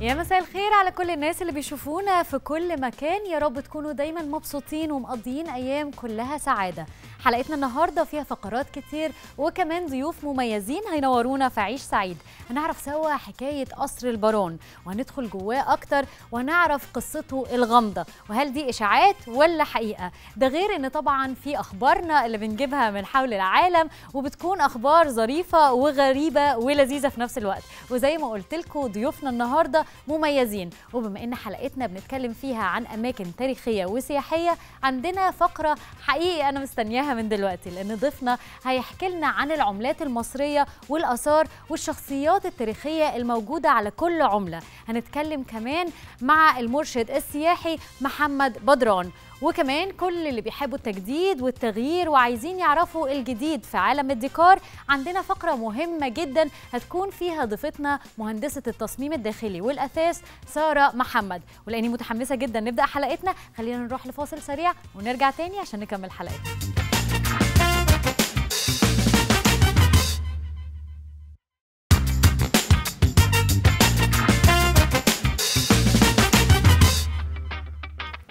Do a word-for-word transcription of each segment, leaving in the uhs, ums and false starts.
يا مساء الخير على كل الناس اللي بيشوفونا في كل مكان، يا رب تكونوا دايما مبسوطين ومقضيين ايام كلها سعاده. حلقتنا النهارده فيها فقرات كتير وكمان ضيوف مميزين هينورونا في عيش سعيد. هنعرف سوا حكايه قصر البارون وهندخل جواه اكتر وهنعرف قصته الغامضه، وهل دي اشاعات ولا حقيقه؟ ده غير ان طبعا في اخبارنا اللي بنجيبها من حول العالم وبتكون اخبار ظريفه وغريبه ولذيذه في نفس الوقت. وزي ما قلت لكم ضيوفنا النهارده مميزين، وبما ان حلقتنا بنتكلم فيها عن اماكن تاريخيه وسياحيه عندنا فقره حقيقي انا مستنياها من دلوقتي، لان ضيفنا هيحكي لنا عن العملات المصريه والاثار والشخصيات التاريخيه الموجوده على كل عمله. هنتكلم كمان مع المرشد السياحي محمد بدران، وكمان كل اللي بيحبوا التجديد والتغيير وعايزين يعرفوا الجديد في عالم الديكور عندنا فقرة مهمة جدا هتكون فيها ضيفتنا مهندسة التصميم الداخلي والأثاث سارة محمد. ولأني متحمسة جدا نبدأ حلقتنا، خلينا نروح لفاصل سريع ونرجع تاني عشان نكمل حلقتنا.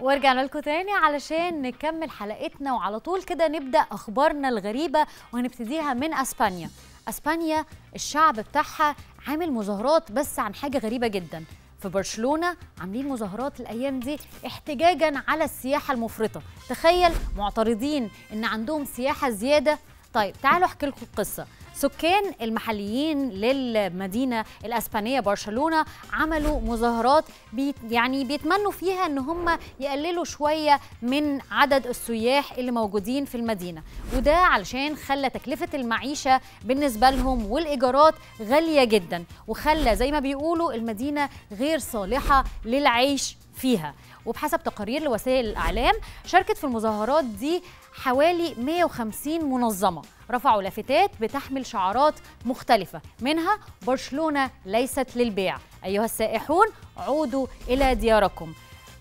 ورجعنا لكم تاني علشان نكمل حلقتنا، وعلى طول كده نبدأ أخبارنا الغريبة وهنبتديها من أسبانيا. أسبانيا الشعب بتاعها عامل مظاهرات بس عن حاجة غريبة جدا. في برشلونة عاملين مظاهرات الأيام دي احتجاجا على السياحة المفرطة، تخيل معترضين إن عندهم سياحة زيادة. طيب تعالوا أحكي لكم القصة. سكان المحليين للمدينة الأسبانية برشلونة عملوا مظاهرات بيت يعني بيتمنوا فيها ان هم يقللوا شوية من عدد السياح اللي موجودين في المدينة، وده علشان خلى تكلفة المعيشة بالنسبة لهم والإيجارات غالية جدا، وخلى زي ما بيقولوا المدينة غير صالحة للعيش فيها. وبحسب تقارير لوسائل الإعلام شاركت في المظاهرات دي حوالي مئة وخمسين منظمة رفعوا لافتات بتحمل شعارات مختلفة، منها برشلونة ليست للبيع، أيها السائحون عودوا إلى دياركم.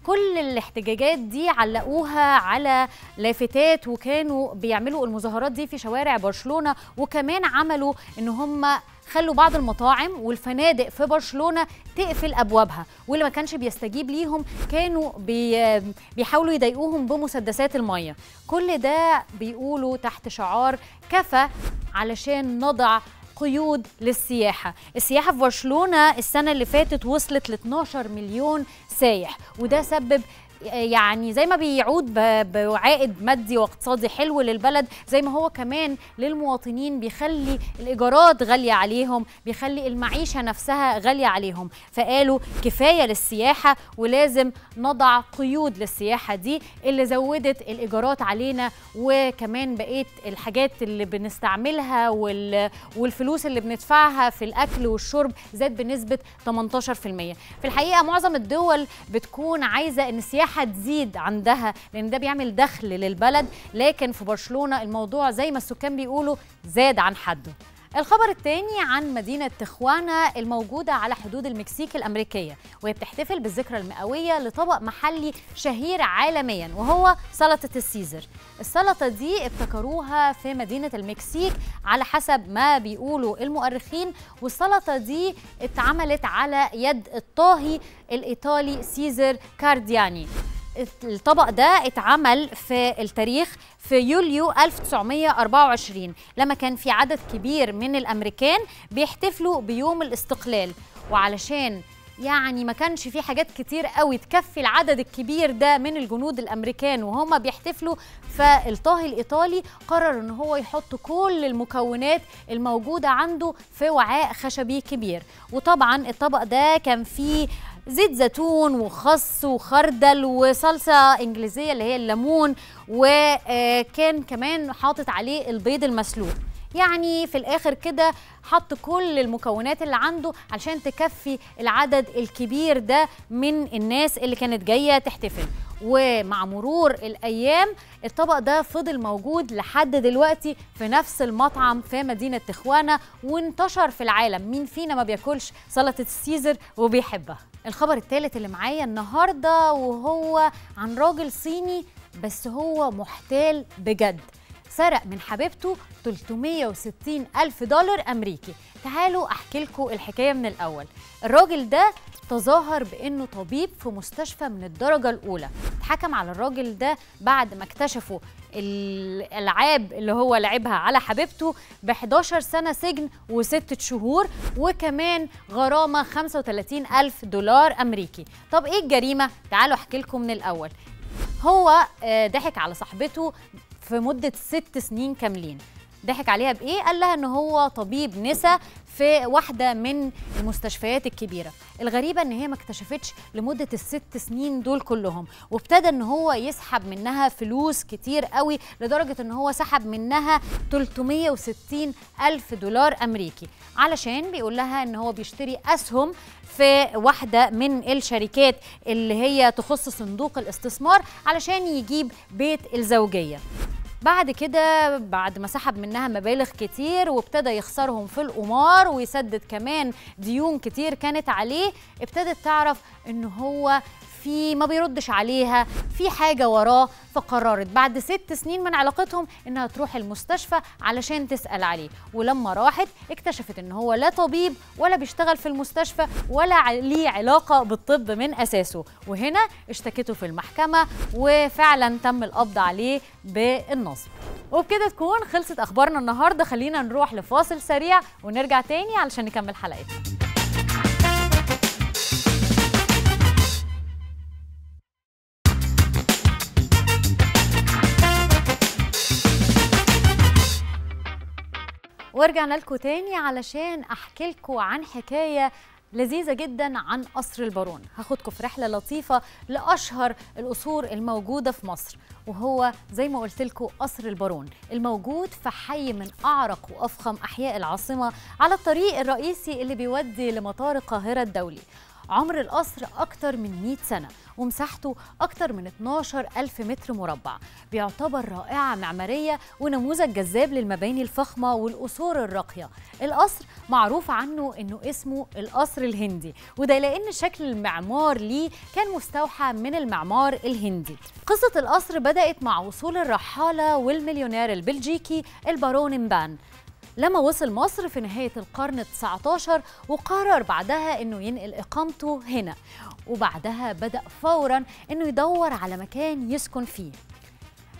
كل الاحتجاجات دي علقوها على لافتات وكانوا بيعملوا المظاهرات دي في شوارع برشلونة، وكمان عملوا إن هم خلوا بعض المطاعم والفنادق في برشلونة تقفل أبوابها، واللي ما كانش بيستجيب ليهم كانوا بي بيحاولوا يضايقوهم بمسدسات المية. كل ده بيقولوا تحت شعار كفى علشان نضع قيود للسياحة. السياحة في برشلونة السنة اللي فاتت وصلت ل اتناشر مليون سايح، وده سبب يعني زي ما بيعود بعائد مادي واقتصادي حلو للبلد، زي ما هو كمان للمواطنين بيخلي الإيجارات غالية عليهم، بيخلي المعيشة نفسها غالية عليهم. فقالوا كفاية للسياحة ولازم نضع قيود للسياحة دي اللي زودت الإيجارات علينا وكمان بقية الحاجات اللي بنستعملها والفلوس اللي بندفعها في الأكل والشرب زاد بنسبة تمنتاشر بالمية. في الحقيقة معظم الدول بتكون عايزة إن السياحة هتزيد عندها لان ده بيعمل دخل للبلد، لكن في برشلونة الموضوع زي ما السكان بيقولوا زاد عن حده. الخبر الثاني عن مدينة تيخوانا الموجودة على حدود المكسيك الأمريكية، وهي بتحتفل بالذكرى المئوية لطبق محلي شهير عالميا وهو سلطة السيزر. السلطة دي ابتكروها في مدينة المكسيك على حسب ما بيقولوا المؤرخين، والسلطة دي اتعملت على يد الطاهي الإيطالي سيزر كاردياني. الطبق ده اتعمل في التاريخ في يوليو ألف وتسعمية وأربعة وعشرين لما كان في عدد كبير من الأمريكان بيحتفلوا بيوم الاستقلال، وعلشان يعني ما كانش في حاجات كتير قوي تكفي العدد الكبير ده من الجنود الأمريكان وهما بيحتفلوا، فالطاهي الإيطالي قرر إن هو يحط كل المكونات الموجودة عنده في وعاء خشبي كبير. وطبعا الطبق ده كان فيه زيت زيتون وخس وخردل وصلصة إنجليزية اللي هي الليمون، وكان كمان حاطط عليه البيض المسلوق. يعني في الآخر كده حط كل المكونات اللي عنده علشان تكفي العدد الكبير ده من الناس اللي كانت جاية تحتفل. ومع مرور الأيام الطبق ده فضل موجود لحد دلوقتي في نفس المطعم في مدينة تيخوانا وانتشر في العالم. مين فينا ما بياكلش سلطة السيزر وبيحبها؟ الخبر الثالث اللي معايا النهاردة وهو عن راجل صيني بس هو محتال بجد. سرق من حبيبته ثلاثمية وستين ألف دولار أمريكي. تعالوا أحكي لكم الحكاية من الأول. الراجل ده تظاهر بأنه طبيب في مستشفى من الدرجة الأولى. اتحكم على الراجل ده بعد ما اكتشفوا الألعاب اللي هو لعبها على حبيبته ب إحدى عشرة سنة سجن وستة شهور وكمان غرامة خمسة وثلاثين ألف دولار أمريكي. طب إيه الجريمة؟ تعالوا أحكي لكم من الأول. هو ضحك على صاحبته في مدة ست سنين كاملين. ضحك عليها بإيه؟ قال لها إن هو طبيب نسا في واحدة من المستشفيات الكبيرة. الغريبة إن هي ما اكتشفتش لمدة الست سنين دول كلهم، وابتدى إن هو يسحب منها فلوس كتير قوي لدرجة إن هو سحب منها ثلاثمية وستين ألف دولار أمريكي، علشان بيقول لها إن هو بيشتري أسهم في واحدة من الشركات اللي هي تخص صندوق الاستثمار علشان يجيب بيت الزوجية. بعد كده بعد ما سحب منها مبالغ كتير وابتدى يخسرهم في القمار ويسدد كمان ديون كتير كانت عليه، ابتدت تعرف ان هو في ما بيردش عليها، في حاجة وراه، فقررت بعد ست سنين من علاقتهم انها تروح المستشفى علشان تسأل عليه. ولما راحت اكتشفت ان هو لا طبيب ولا بيشتغل في المستشفى ولا ليه علاقة بالطب من اساسه، وهنا اشتكته في المحكمة وفعلا تم القبض عليه بالنصب. وبكده تكون خلصت اخبارنا النهاردة. خلينا نروح لفاصل سريع ونرجع تاني علشان نكمل حلقتنا. ورجعنا لكم تاني علشان احكي لكم عن حكايه لذيذه جدا عن قصر البارون. هاخدكم في رحله لطيفه لاشهر القصور الموجوده في مصر، وهو زي ما قلت لكم قصر البارون الموجود في حي من اعرق وافخم احياء العاصمه على الطريق الرئيسي اللي بيودي لمطار القاهره الدولي. عمر القصر أكتر من مئة سنة ومساحته أكتر من اتناشر ألف متر مربع. بيعتبر رائعة معمارية ونموذج جذاب للمباني الفخمة والقصور الراقية. القصر معروف عنه أنه اسمه القصر الهندي، وده لأن شكل المعمار ليه كان مستوحى من المعمار الهندي. قصة القصر بدأت مع وصول الرحالة والمليونير البلجيكي البارون إمبان لما وصل مصر في نهاية القرن التاسع عشر، وقرر بعدها أنه ينقل إقامته هنا، وبعدها بدأ فوراً أنه يدور على مكان يسكن فيه.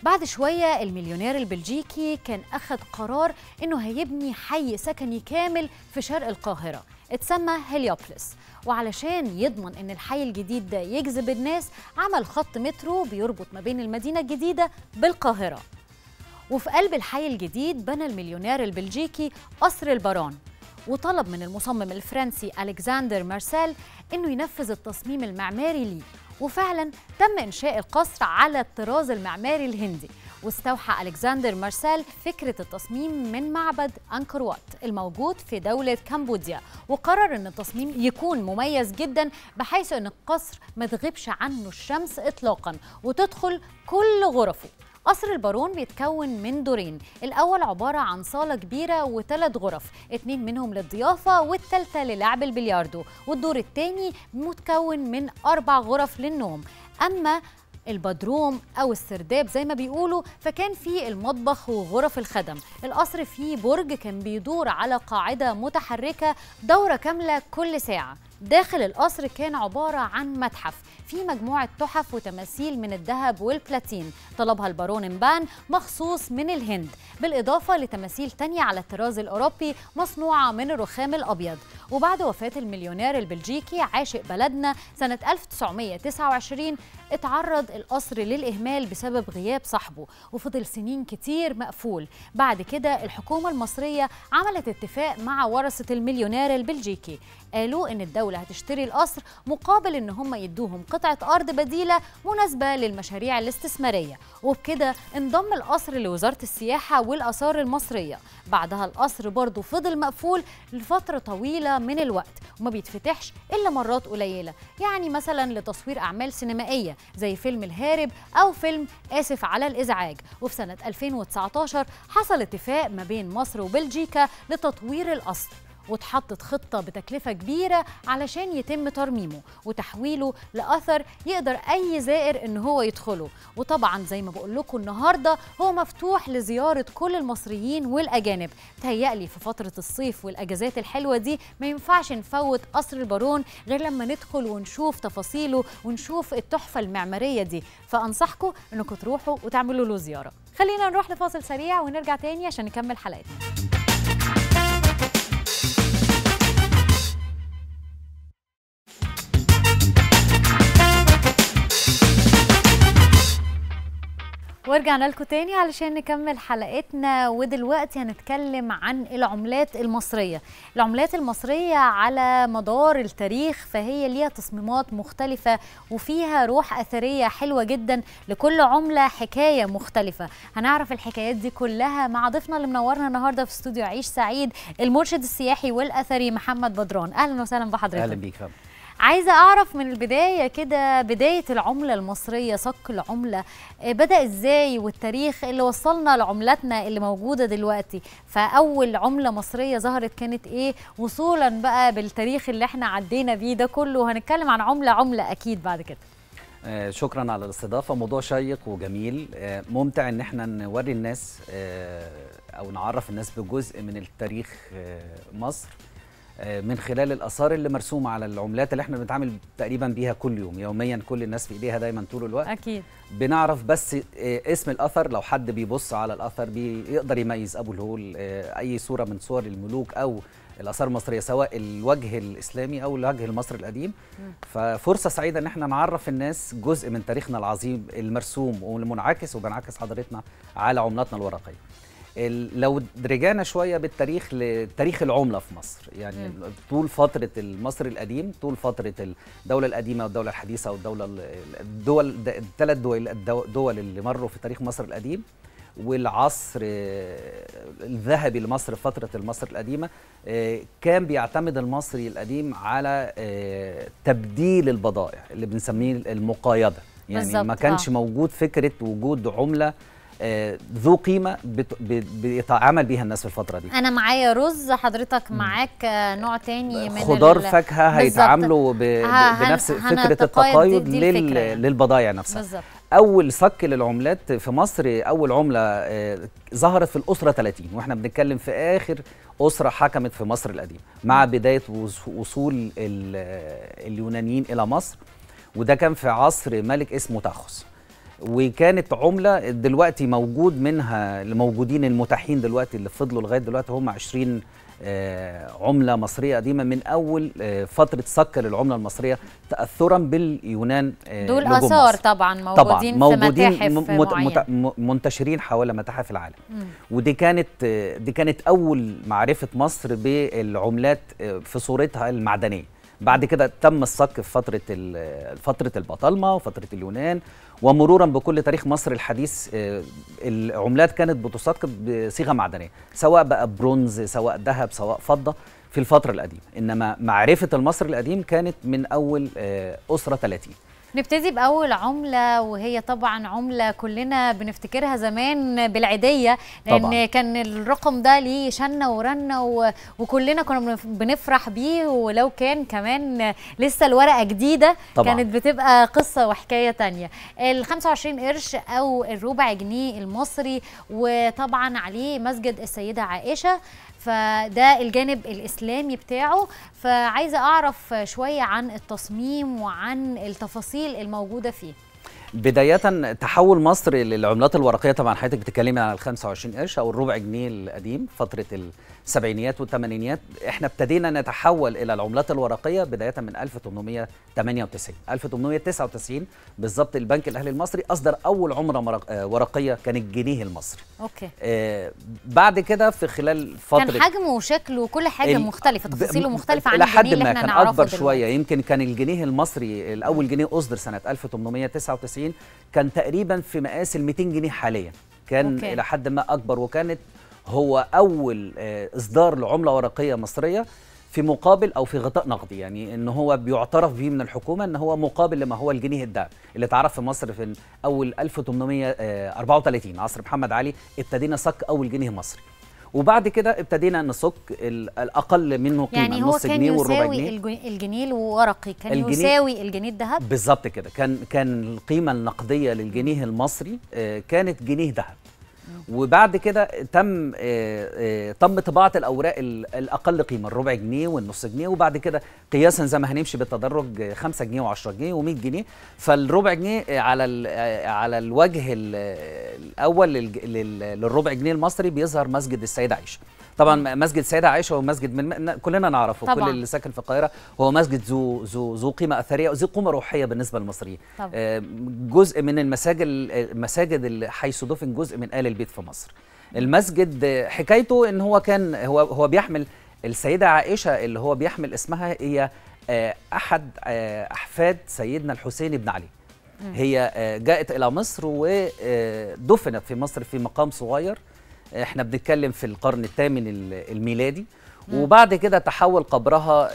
بعد شوية المليونير البلجيكي كان أخذ قرار أنه هيبني حي سكني كامل في شرق القاهرة اتسمى هيليوبوليس، وعلشان يضمن أن الحي الجديد ده يجذب الناس عمل خط مترو بيربط ما بين المدينة الجديدة بالقاهرة. وفي قلب الحي الجديد بنى المليونير البلجيكي قصر البارون، وطلب من المصمم الفرنسي ألكسندر مارسيل إنه ينفذ التصميم المعماري ليه، وفعلا تم إنشاء القصر على الطراز المعماري الهندي. واستوحى ألكسندر مارسيل فكرة التصميم من معبد إنكروات الموجود في دولة كمبوديا، وقرر أن التصميم يكون مميز جدا بحيث أن القصر ما تغيبش عنه الشمس إطلاقا وتدخل كل غرفه. قصر البارون بيتكون من دورين، الأول عبارة عن صالة كبيرة وثلاث غرف، اتنين منهم للضيافة والثالثة للعب البلياردو، والدور الثاني متكون من أربع غرف للنوم. أما البدروم أو السرداب زي ما بيقولوا فكان فيه المطبخ وغرف الخدم. القصر فيه برج كان بيدور على قاعدة متحركة دورة كاملة كل ساعة. داخل القصر كان عبارة عن متحف فيه مجموعة تحف وتماثيل من الذهب والبلاتين طلبها البارون إمبان مخصوص من الهند، بالإضافة لتماثيل تانية على الطراز الأوروبي مصنوعة من الرخام الأبيض. وبعد وفاة المليونير البلجيكي عاشق بلدنا سنة ألف وتسعمية وتسعة وعشرين اتعرض القصر للإهمال بسبب غياب صاحبه، وفضل سنين كتير مقفول. بعد كده الحكومة المصرية عملت اتفاق مع ورثة المليونير البلجيكي، قالوا إن الدولة هتشتري القصر مقابل إن هم يدوهم قطعة أرض بديلة مناسبة للمشاريع الاستثمارية، وبكده انضم القصر لوزارة السياحة والآثار المصرية. بعدها القصر برضه فضل مقفول لفترة طويلة من الوقت وما بيتفتحش إلا مرات قليلة، يعني مثلا لتصوير أعمال سينمائية زي فيلم الهارب أو فيلم آسف على الإزعاج. وفي سنة ألفين وتسعتاشر حصل اتفاق ما بين مصر وبلجيكا لتطوير القصر، وتحطت خطة بتكلفة كبيرة علشان يتم ترميمه وتحويله لأثر يقدر أي زائر إن هو يدخله. وطبعا زي ما بقول لكم النهاردة هو مفتوح لزيارة كل المصريين والأجانب. تهيألي في فترة الصيف والأجازات الحلوة دي ما ينفعش نفوت قصر البارون غير لما ندخل ونشوف تفاصيله ونشوف التحفة المعمارية دي، فأنصحكم إنكم تروحوا وتعملوا له زيارة. خلينا نروح لفاصل سريع ونرجع تاني عشان نكمل حلقتنا. ورجعنا لكم تاني علشان نكمل حلقتنا، ودلوقتي هنتكلم عن العملات المصرية. العملات المصرية على مدار التاريخ فهي ليها تصميمات مختلفة وفيها روح أثرية حلوة جدا، لكل عملة حكاية مختلفة. هنعرف الحكايات دي كلها مع ضيفنا اللي منورنا النهارده في استوديو عيش سعيد، المرشد السياحي والأثري محمد بدران. أهلا وسهلا بحضرتك. أهلا بيك. عايزة أعرف من البداية كده، بداية العملة المصرية، صك العملة بدأ إزاي والتاريخ اللي وصلنا لعملتنا اللي موجودة دلوقتي. فأول عملة مصرية ظهرت كانت إيه، وصولا بقى بالتاريخ اللي احنا عدينا بيه ده كله. هنتكلم عن عملة عملة أكيد بعد كده. آه شكرا على الاستضافة، موضوع شيق وجميل، آه ممتع إن احنا نوري الناس آه أو نعرف الناس بجزء من التاريخ آه مصر من خلال الآثار اللي مرسومة على العملات اللي احنا بنتعامل تقريبا بيها كل يوم يوميا. كل الناس في ايديها دايما طول الوقت. أكيد بنعرف بس اسم الأثر، لو حد بيبص على الأثر بيقدر يميز أبو الهول، أي صورة من صور الملوك أو الآثار المصرية سواء الوجه الإسلامي أو الوجه المصري القديم. ففرصة سعيدة إن احنا نعرف الناس جزء من تاريخنا العظيم المرسوم والمنعكس وبنعكس حضارتنا على عملاتنا الورقية. لو رجعنا شويه بالتاريخ لتاريخ العمله في مصر، يعني م. طول فتره المصري القديم، طول فتره الدوله القديمه والدوله الحديثه والدوله الدول الثلاث دول الدول اللي مروا في تاريخ مصر القديم والعصر الذهبي لمصر في فتره المصر القديمه، كان بيعتمد المصري القديم على تبديل البضائع اللي بنسميه المقايضه. يعني بالزبط. ما كانش آه. موجود فكره وجود عمله آه ذو قيمه بيتعامل بيها الناس في الفتره دي. انا معايا رز، حضرتك معاك نوع تاني من خضار فاكهه، هيتعاملوا بنفس فكره التقايض لل... للبضايع نفسها. بالزبط. اول صك للعملات في مصر، اول عمله آه ظهرت في الاسره ثلاثين، واحنا بنتكلم في اخر اسره حكمت في مصر القديمه مع بدايه وصول ال... اليونانيين الى مصر، وده كان في عصر ملك اسمه تاخوس. وكانت عمله دلوقتي موجود منها اللي موجودين المتاحين دلوقتي اللي فضلوا لغايه دلوقتي هم عشرين عمله مصريه قديمه من اول فتره صك للعمله المصريه تاثرا باليونان. دول اثار طبعا موجودين, طبعاً موجودين في متاحف منتشرين حول متاحف العالم. مم. ودي كانت دي كانت اول معرفه مصر بالعملات في صورتها المعدنيه. بعد كده تم الصك في فترة فترة البطالمة وفترة اليونان، ومرورا بكل تاريخ مصر الحديث العملات كانت بتصك بصيغة معدنية، سواء بقى برونز سواء ذهب سواء فضة في الفترة القديمة. إنما معرفة المصري القديم كانت من أول أسرة ثلاثين. نبتدي بأول عملة، وهي طبعا عملة كلنا بنفتكرها زمان بالعيدية، لأن طبعاً. كان الرقم ده ليه شنة ورنة وكلنا كنا بنفرح بيه، ولو كان كمان لسه الورقة جديدة طبعاً. كانت بتبقى قصة وحكاية تانية. ال خمسة وعشرين قرش أو الربع جنيه المصري، وطبعا عليه مسجد السيدة عائشة، فده الجانب الإسلامي بتاعه. فعايزة أعرف شوية عن التصميم وعن التفاصيل الموجودة فيه. بداية تحول مصر للعملات الورقية، طبعا حضرتك بتتكلمي عن ال خمسة وعشرين قرش أو الربع جنيه القديم فترة السبعينيات والثمانينيات. احنا ابتدينا نتحول إلى العملات الورقية بداية من ألف وثمانمائة وثمانية وتسعين، ألف وثمانمائة وتسعة وتسعين بالظبط. البنك الأهلي المصري أصدر أول عملة ورقية كان الجنيه المصري. أوكي. آه بعد كده في خلال فترة كان حجمه وشكله وكل حاجة مختلفة، تفاصيله مختلفة عن الجنيه اللي احنا نعرفه. لحد ما كان أكبر شوية، يمكن كان الجنيه المصري الأول جنيه أصدر سنة ألف وثمانمائة وتسعة وتسعين كان تقريبا في مقاس ال مئتين جنيه حاليا، كان إلى حد ما أكبر، وكانت هو أول إصدار لعملة ورقية مصرية في مقابل أو في غطاء نقدي. يعني إن هو بيعترف به من الحكومة إن هو مقابل لما هو الجنيه الذهب اللي اتعرف في مصر في أول ألف وثمانمائة وأربعة وثلاثين، عصر محمد علي ابتدينا صك أول جنيه مصري. وبعد كده ابتدينا نصك الاقل منه قيمه، يعني هو كان يساوي الجنيه الورقي، كان الجنيه يساوي الجنيه الذهب بالظبط كده. كان كان القيمه النقديه للجنيه المصري كانت جنيه ذهب، وبعد كده تم تم طباعه الاوراق الاقل قيمه، الربع جنيه والنص جنيه، وبعد كده قياسا زي ما هنمشي بالتدرج خمسة جنيه وعشرة جنيه ومية جنيه. فالربع جنيه على على الوجه الاول للربع جنيه المصري بيظهر مسجد السيده عائشه. طبعا مسجد السيده عائشه هو مسجد من كلنا نعرفه، طبعا كل اللي ساكن في القاهره هو مسجد ذو ذو ذو قيمه اثريه وذو قيمه روحيه بالنسبه للمصريين. جزء من المساجد المساجد حيث دفن جزء من آل البيت في مصر. المسجد حكايته ان هو كان هو هو بيحمل السيده عائشه، اللي هو بيحمل اسمها، هي احد احفاد سيدنا الحسين بن علي. هي جاءت الى مصر ودفنت في مصر في مقام صغير، احنا بنتكلم في القرن الثامن الميلادي. وبعد كده تحول قبرها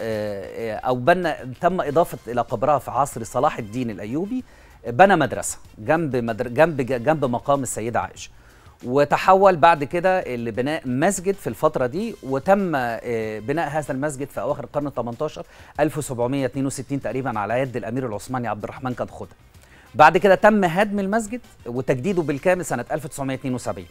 او بنى، تم اضافه الى قبرها في عصر صلاح الدين الايوبي، بنى مدرسه جنب مدر... جنب جنب مقام السيده عائشه، وتحول بعد كده لبناء مسجد في الفتره دي. وتم بناء هذا المسجد في اواخر القرن الثامن عشر ألف وسبعمئة واثنين وستين تقريبا على يد الامير العثماني عبد الرحمن كدخودا. بعد كده تم هدم المسجد وتجديده بالكامل سنه ألف وتسعمئة واثنين وسبعين.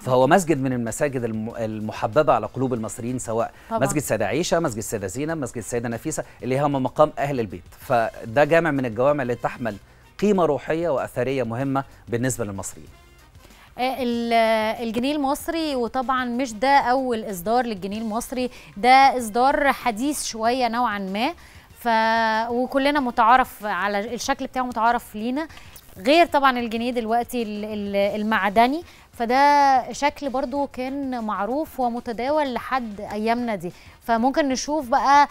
فهو مسجد من المساجد المحببه على قلوب المصريين، سواء طبعا مسجد السيده عائشه، مسجد السيده زينب، مسجد السيده نفيسه، اللي هم مقام اهل البيت. فده جامع من الجوامع اللي تحمل قيمه روحيه واثريه مهمه بالنسبه للمصريين. الجنيه المصري، وطبعا مش ده اول اصدار للجنيه المصري، ده اصدار حديث شويه نوعا ما، ف وكلنا متعارف على الشكل بتاعه، متعارف لينا، غير طبعا الجنيه دلوقتي المعدني. فده شكل برضو كان معروف ومتداول لحد ايامنا دي. فممكن نشوف بقى،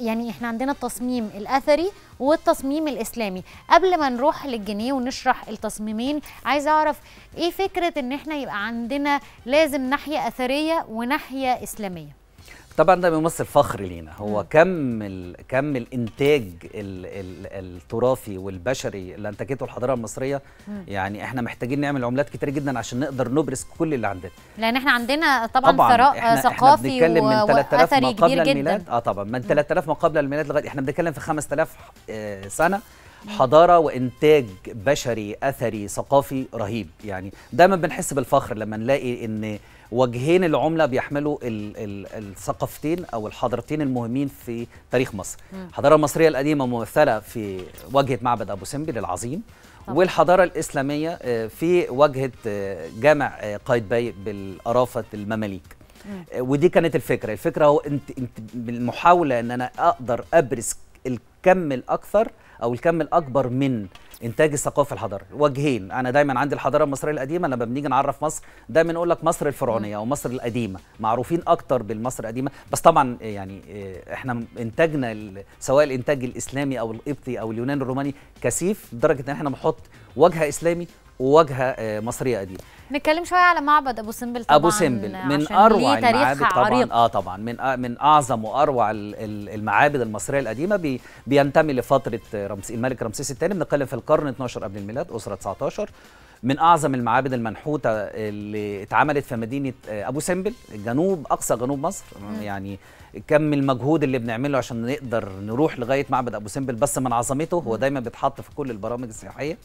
يعني احنا عندنا التصميم الاثري والتصميم الاسلامي. قبل ما نروح للجنيه ونشرح التصميمين، عايزه اعرف ايه فكره ان احنا يبقى عندنا لازم ناحيه اثريه وناحيه اسلاميه؟ طبعا ده بيمثل فخر لينا، هو كم ال... كم الانتاج ال... ال... التراثي والبشري اللي انتجته الحضاره المصريه. مم. يعني احنا محتاجين نعمل عملات كتير جدا عشان نقدر نبرز كل اللي عندنا، لان احنا عندنا طبعا, طبعاً ثراء احنا ثقافي احنا بنتكلم و... من ثلاثة آلاف ما قبل الميلاد. اه طبعا من ثلاثة آلاف ما قبل الميلاد لغايه احنا بنتكلم في خمسة آلاف آه سنه حضاره وانتاج بشري اثري ثقافي رهيب. يعني دايما بنحس بالفخر لما نلاقي ان وجهين العمله بيحملوا الثقافتين او الحضارتين المهمين في تاريخ مصر. الحضاره المصريه القديمه ممثله في واجهه معبد ابو سمبل العظيم، والحضاره الاسلاميه في واجهه جامع قايتباي بالارافه المماليك. ودي كانت الفكره، الفكره هو انت بالمحاوله ان انا اقدر ابرز الكم الاكثر او الكم الاكبر من انتاج الثقافه الحضاريه. وجهين، انا دايما عندي الحضاره المصريه القديمه، لما بنيجي نعرف مصر دايما نقول لك مصر الفرعونيه او مصر القديمه، معروفين اكتر بالمصر القديمه. بس طبعا يعني احنا انتاجنا سواء الانتاج الاسلامي او القبطي او اليوناني الروماني كثيف، لدرجه ان احنا بنحط وجهه اسلامي وواجهه مصريه قديمه. نتكلم شويه على معبد ابو سمبل. طبعا ابو سمبل من اروع المعابد طبعا، اه طبعا من من اعظم واروع المعابد المصريه القديمه. بينتمي لفتره رمسي الملك رمسيس الثاني، بنتكلم في القرن اثني عشر قبل الميلاد، اسره تسعة عشر. من اعظم المعابد المنحوته اللي اتعملت في مدينه ابو سمبل، جنوب اقصى جنوب مصر. م. يعني كم المجهود اللي بنعمله عشان نقدر نروح لغايه معبد ابو سمبل، بس من عظمته هو دايما بيتحط في كل البرامج السياحيه.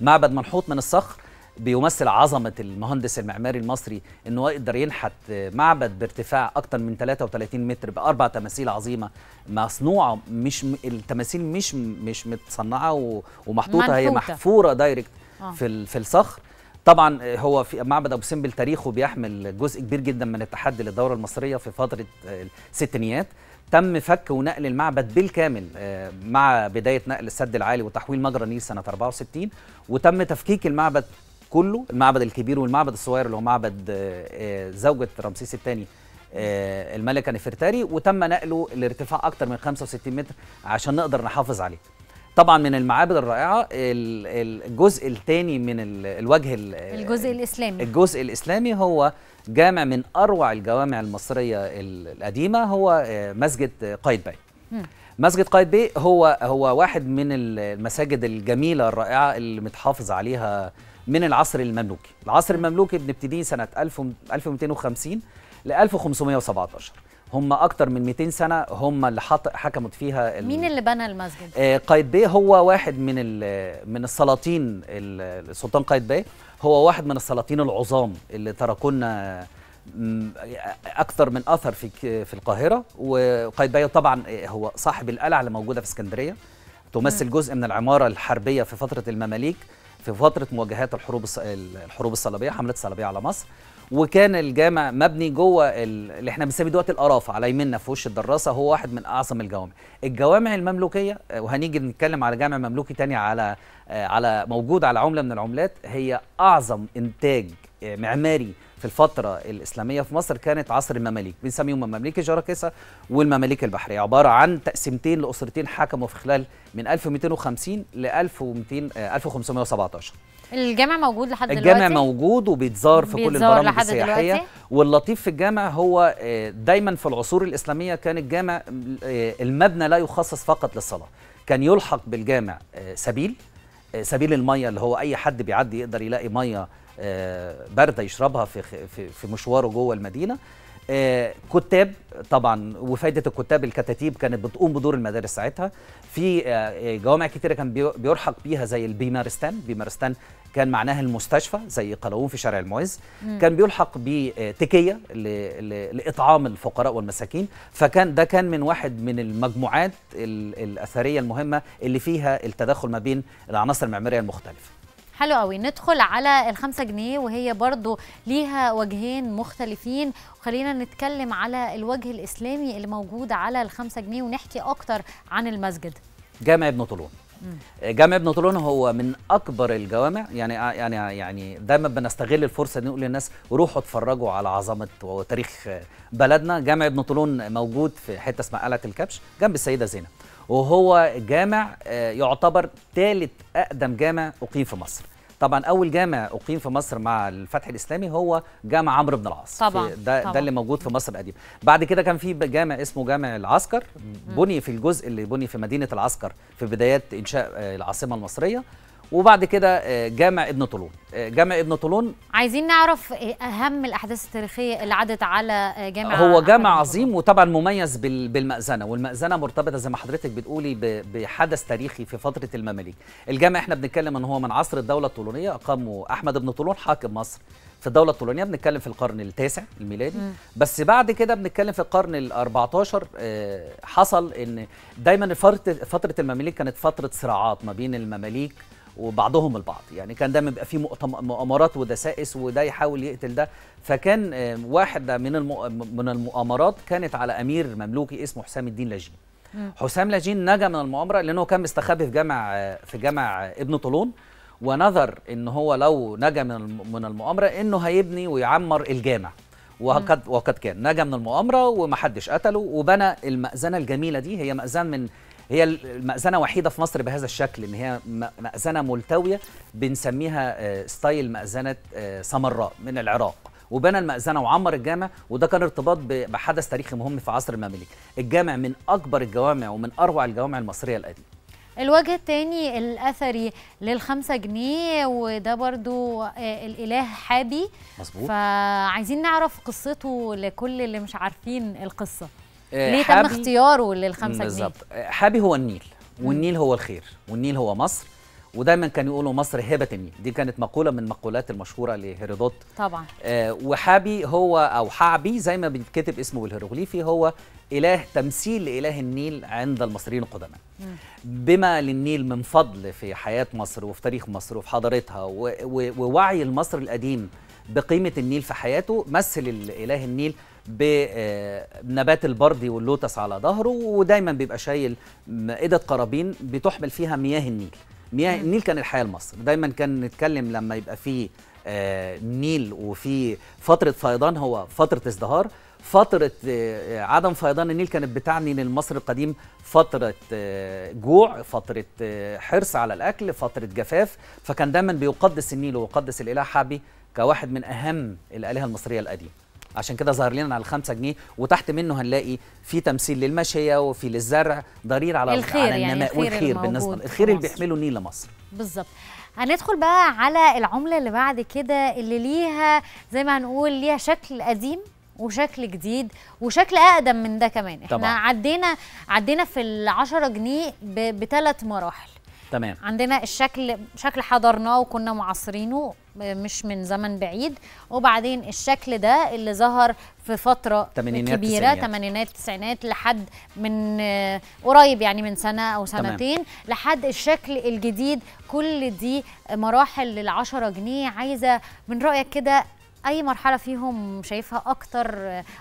معبد منحوت من الصخر، بيمثل عظمه المهندس المعماري المصري انه يقدر ينحت معبد بارتفاع اكتر من ثلاثة وثلاثين متر باربع تماثيل عظيمه مصنوعه. مش التماثيل مش مش متصنعه ومحطوطه، هي محفوره دايركت آه. في في الصخر. طبعا هو في معبد ابو سمبل تاريخه بيحمل جزء كبير جدا من التحدي للدوره المصريه في فتره الستينيات. تم فك ونقل المعبد بالكامل مع بدايه نقل السد العالي وتحويل مجرى النيل سنه أربعة وستين، وتم تفكيك المعبد كله، المعبد الكبير والمعبد الصغير اللي هو معبد زوجة رمسيس الثاني الملكة نفرتاري، وتم نقله لارتفاع اكثر من خمسة وستين متر عشان نقدر نحافظ عليه. طبعا من المعابد الرائعه الجزء الثاني من الوجه الجزء الاسلامي. الجزء الاسلامي هو جامع من اروع الجوامع المصريه القديمه، هو مسجد قايتباي. مسجد قايتباي هو هو واحد من المساجد الجميله الرائعه اللي متحافظ عليها من العصر المملوكي. العصر المملوكي بنبتدي سنه ألف ومئتين وخمسين ل ألف وخمسمائة وسبعة عشر. هم اكتر من مئتين سنه هم اللي حكمت فيها. مين اللي بنى المسجد؟ آه قايتباي هو واحد من من السلاطين. السلطان قايتباي هو واحد من السلاطين العظام اللي تركونا اكثر من اثر في في القاهره. وقايتباي طبعا هو صاحب القلعه اللي موجوده في اسكندريه، تمثل م. جزء من العماره الحربيه في فتره المماليك، في فتره مواجهات الحروب الحروب الصليبيه، حملات الصليبيه على مصر. وكان الجامع مبني جوه اللي احنا بنسميه دلوقتي القرافه، على يميننا في وش الدراسه هو واحد من اعظم الجوامع. الجوامع المملوكيه، وهنيجي نتكلم على جامع مملوكي تاني على على موجود على عمله من العملات، هي اعظم انتاج معماري في الفتره الاسلاميه في مصر كانت عصر المماليك، بنسميهم المماليك الجراكسه والمماليك البحريه، عباره عن تقسيمتين لاسرتين حكموا في خلال من ألف ومئتين وخمسين ل ألف ومئتين ألف وخمسمائة وسبعة عشر. الجامع موجود لحد دلوقتي؟ الجامع موجود وبيتزار في كل البرامج السياحيه. واللطيف في الجامع هو دايما في العصور الاسلاميه كان الجامع المبنى لا يخصص فقط للصلاه، كان يلحق بالجامع سبيل، سبيل الميه اللي هو اي حد بيعدي يقدر يلاقي ميه بارده يشربها في في مشواره جوه المدينه. كتاب طبعا، وفائده الكتاب الكتاتيب كانت بتقوم بدور المدارس ساعتها. في جوامع كتيره كان بيرحق بيها زي البيمارستان، بيمارستان كان معناها المستشفى زي قلاوون في شارع المعز، كان بيلحق بتكيه لاطعام الفقراء والمساكين. فكان ده كان من واحد من المجموعات الاثريه المهمه اللي فيها التداخل ما بين العناصر المعماريه المختلفه. حلو قوي. ندخل على الخمسة جنيه وهي برضو ليها وجهين مختلفين، وخلينا نتكلم على الوجه الإسلامي اللي موجود على الخمسة جنيه ونحكي أكتر عن المسجد. جامع ابن طولون. جامع ابن طولون هو من أكبر الجوامع، يعني يعني يعني دايما بنستغل الفرصة نقول للناس روحوا اتفرجوا على عظمة وتاريخ بلدنا. جامع ابن طولون موجود في حتة اسمها قلعة الكبش جنب السيدة زينب، وهو جامع يعتبر ثالث أقدم جامع أقيم في مصر. طبعا أول جامع أقيم في مصر مع الفتح الإسلامي هو جامع عمرو بن العاص. طبعا ده, طبعا ده اللي موجود في مصر القديمة. بعد كده كان في جامع اسمه جامع العسكر، بني في الجزء اللي بني في مدينة العسكر في بدايات إنشاء العاصمة المصرية. وبعد كده جامع ابن طولون. جامع ابن طولون عايزين نعرف اهم الاحداث التاريخيه اللي عدت على جامع. هو جامع عظيم وطبعا مميز بالمأذنه، والمأذنه مرتبطه زي ما حضرتك بتقولي بحدث تاريخي في فتره المماليك. الجامع احنا بنتكلم ان هو من عصر الدوله الطولونيه، اقامه احمد ابن طولون حاكم مصر في الدوله الطولونيه، بنتكلم في القرن التاسع الميلادي. م. بس بعد كده بنتكلم في القرن الأربعة عشر حصل ان دايما فتره المماليك كانت فتره صراعات ما بين المماليك وبعضهم البعض، يعني كان دايما بيبقى في مؤامرات ودسائس وده يحاول يقتل ده. فكان واحده من من المؤامرات كانت على امير مملوكي اسمه حسام الدين لاجين. حسام لاجين نجا من المؤامره لانه كان مستخبي في جامع في جامع ابن طولون، ونظر ان هو لو نجا من من المؤامره انه هيبني ويعمر الجامع، وقد وقد كان نجا من المؤامره ومحدش قتله، وبنى المأذنه الجميله دي. هي مأذنه من هي المأذنة وحيدة في مصر بهذا الشكل، إن هي مأذنة ملتوية بنسميها ستايل مأذنة سمراء من العراق. وبنى المأذنة وعمر الجامع، وده كان ارتباط بحدث تاريخي مهم في عصر المماليك. الجامع من أكبر الجوامع ومن أروع الجوامع المصرية القديمة. الوجه الثاني الأثري للخمسة جنيه وده برضو الإله حابي. مظبوط. فعايزين نعرف قصته لكل اللي مش عارفين القصة. ليه تم اختياره للخمسة جنيه؟ بالظبط. حابي هو النيل، والنيل هو الخير، والنيل هو مصر، ودايما كان يقولوا مصر هبة النيل، دي كانت مقولة من المقولات المشهورة لهيرودوت طبعا. آه وحابي هو أو حابي زي ما بيتكتب اسمه بالهيروغليفي هو إله تمثيل لإله النيل عند المصريين القدماء. بما للنيل من فضل في حياة مصر وفي تاريخ مصر وفي حضارتها ووعي المصري القديم بقيمة النيل في حياته، مثل الإله النيل بنبات البردي واللوتس على ظهره، ودايما بيبقى شايل مائدة قرابين بتحمل فيها مياه النيل. مياه النيل كان الحياة لمصر، دايما كان نتكلم لما يبقى فيه النيل وفي فترة فيضان هو فترة ازدهار، فترة عدم فيضان النيل كانت بتعني للمصري القديم فترة جوع، فترة حرص على الأكل، فترة جفاف. فكان دايما بيقدس النيل ويقدس الإله حابي كواحد من أهم الآلهة المصرية القديمة. عشان كده ظهر لنا على الخمسة جنيه، وتحت منه هنلاقي في تمثيل للماشيه وفي للزرع، ضرير على الخير، على يعني النماء والخير بالنسبه الخير اللي بيحمله النيل لمصر. بالظبط. هندخل بقى على العمله اللي بعد كده اللي ليها زي ما هنقول ليها شكل قديم وشكل جديد وشكل اقدم من ده كمان. احنا طبعا. عدينا عدينا في العشرة جنيه بثلاث مراحل. تمام. عندنا الشكل، شكل حضرناه وكنا معاصرينه مش من زمن بعيد، وبعدين الشكل ده اللي ظهر في فتره تمانينات كبيره، تمانينات تسعينات لحد من قريب يعني من سنه او سنتين. تمام. لحد الشكل الجديد. كل دي مراحل للعشرة جنيه. عايزه من رايك كده اي مرحله فيهم شايفها اكتر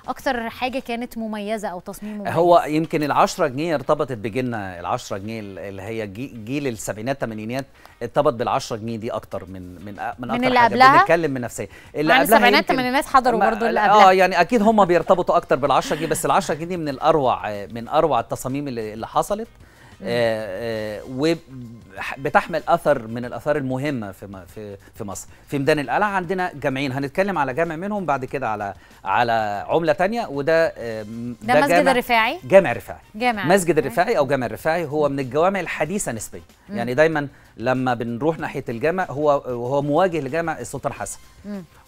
اكتر حاجه كانت مميزه او تصميم مميز؟ هو يمكن العشرة جنيه ارتبطت بجيلنا، العشرة جنيه اللي هي جيل السبعينات الثمانينات ارتبط بالعشرة جنيه دي اكتر من من من اكتر من حاجه بنتكلم من نفسيه. اللي قبلها السبعينات الثمانينات حضروا برضه اللي قبلها. اه يعني اكيد هم بيرتبطوا اكتر بالعشرة جنيه، بس العشرة جنيه دي من الاروع من اروع التصاميم اللي, اللي حصلت آه آه وبتحمل اثر من الاثار المهمه في في في مصر. في ميدان القلعه عندنا جامعين، هنتكلم على جامع منهم بعد كده على على عمله ثانيه، وده آه ده, ده مسجد الرفاعي، جامع الرفاعي، مسجد الرفاعي او جامع الرفاعي هو من الجوامع الحديثه نسبيا. يعني دايما لما بنروح ناحيه الجامع هو هو مواجه لجامع السلطان حسن،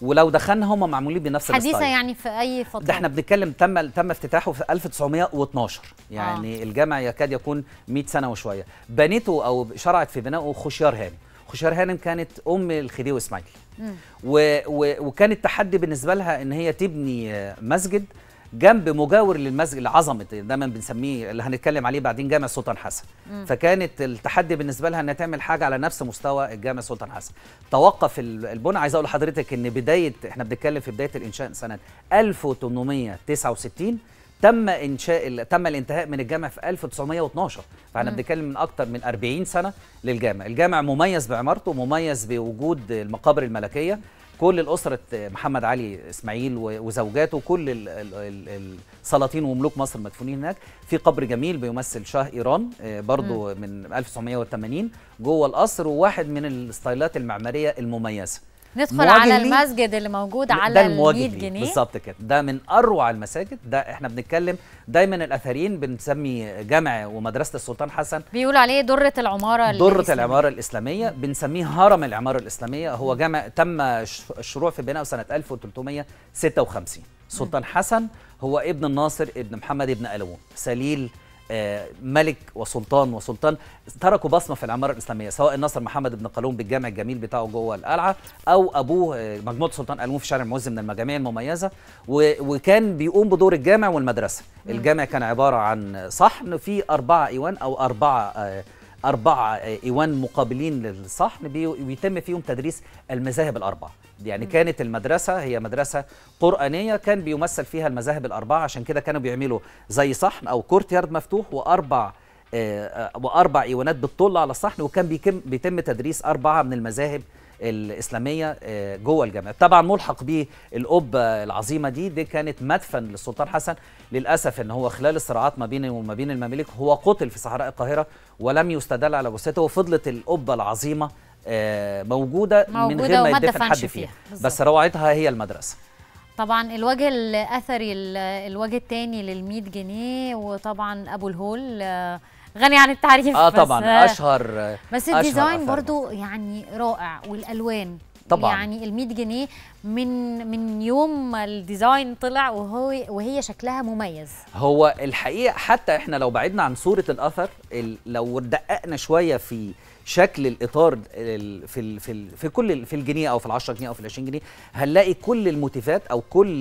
ولو دخلنا هم معمولين بنفس الستايل حديثه يعني في اي فتره. ده احنا بنتكلم تم تم افتتاحه في ألف وتسعمية واتناشر، يعني آه. الجامع يكاد يكون مية سنه وشويه. بنيته او شرعت في بنائه خشيار هانم. خشيار هانم كانت ام الخديوي اسماعيل، وكان التحدي بالنسبه لها ان هي تبني مسجد جنب مجاور للمسجد العظمه دايما بنسميه اللي هنتكلم عليه بعدين جامع السلطان حسن. م. فكانت التحدي بالنسبه لها انها تعمل حاجه على نفس مستوى الجامع السلطان حسن. توقف البناء. عايز اقول لحضرتك ان بدايه، احنا بنتكلم في بدايه الانشاء سنه ألف وتمنمية وتسعة وستين، تم انشاء تم الانتهاء من الجامع في ألف وتسعمية واتناشر، فاحنا بنتكلم من اكتر من أربعين سنه للجامع. الجامع مميز بعمارته، مميز بوجود المقابر الملكيه. كل الأسرة محمد علي إسماعيل وزوجاته، كل السلاطين وملوك مصر مدفونين هناك في قبر جميل بيمثل شاه إيران برضو من ألف وتسعمية وتمانين جوه القصر، وواحد من الستايلات المعمارية المميزة. ندخل على المسجد اللي موجود على المية جنيه بالظبط كده، ده من اروع المساجد. ده احنا بنتكلم دايما الاثريين بنسمي جامع ومدرسه السلطان حسن، بيقولوا عليه دره العماره دره العماره الاسلاميه، بنسميه هرم العماره الاسلاميه. هو جامع تم الشروع في بنائه سنه ألف وتلتمية وستة وخمسين. سلطان حسن هو ابن الناصر ابن محمد ابن قلاوون، سليل ملك وسلطان وسلطان، تركوا بصمه في العماره الاسلاميه، سواء الناصر محمد بن قلاوون بالجامع الجميل بتاعه جوه القلعه، او ابوه مجموعه سلطان قلاوون في شارع المعز، من المجاميع المميزه. وكان بيقوم بدور الجامع والمدرسه. الجامع كان عباره عن صحن فيه اربعه ايوان او اربعه اربعه ايوان مقابلين للصحن، بيتم فيهم تدريس المذاهب الاربعه. يعني كانت المدرسة هي مدرسة قرآنية كان بيمثل فيها المذاهب الأربعة، عشان كده كانوا بيعملوا زي صحن أو كورت يارد مفتوح وأربع آه وأربع إيوانات بتطل على الصحن، وكان بيتم تدريس أربعة من المذاهب الإسلامية آه جوه الجامع. طبعا ملحق به القبة العظيمة دي، دي كانت مدفن للسلطان حسن. للأسف إن هو خلال الصراعات ما بينه وما بين المماليك هو قتل في صحراء القاهرة ولم يستدل على جثته، وفضلت القبة العظيمة موجودة, موجودة من غير ما يدفن حد فيها، بس روعتها هي المدرسة. طبعا الوجه الأثري، الوجه الثاني للمية جنيه، وطبعا أبو الهول غني عن التعريف. اه طبعا أشهر، بس الديزاين برضو يعني رائع، والألوان طبعا. يعني المية جنيه من من يوم الديزاين طلع وهو وهي شكلها مميز. هو الحقيقة حتى احنا لو بعدنا عن صورة الأثر، لو دققنا شوية في شكل الاطار في في في كل في الجنيه او في العشرة جنيه او في العشرين جنيه، هنلاقي كل الموتيفات او كل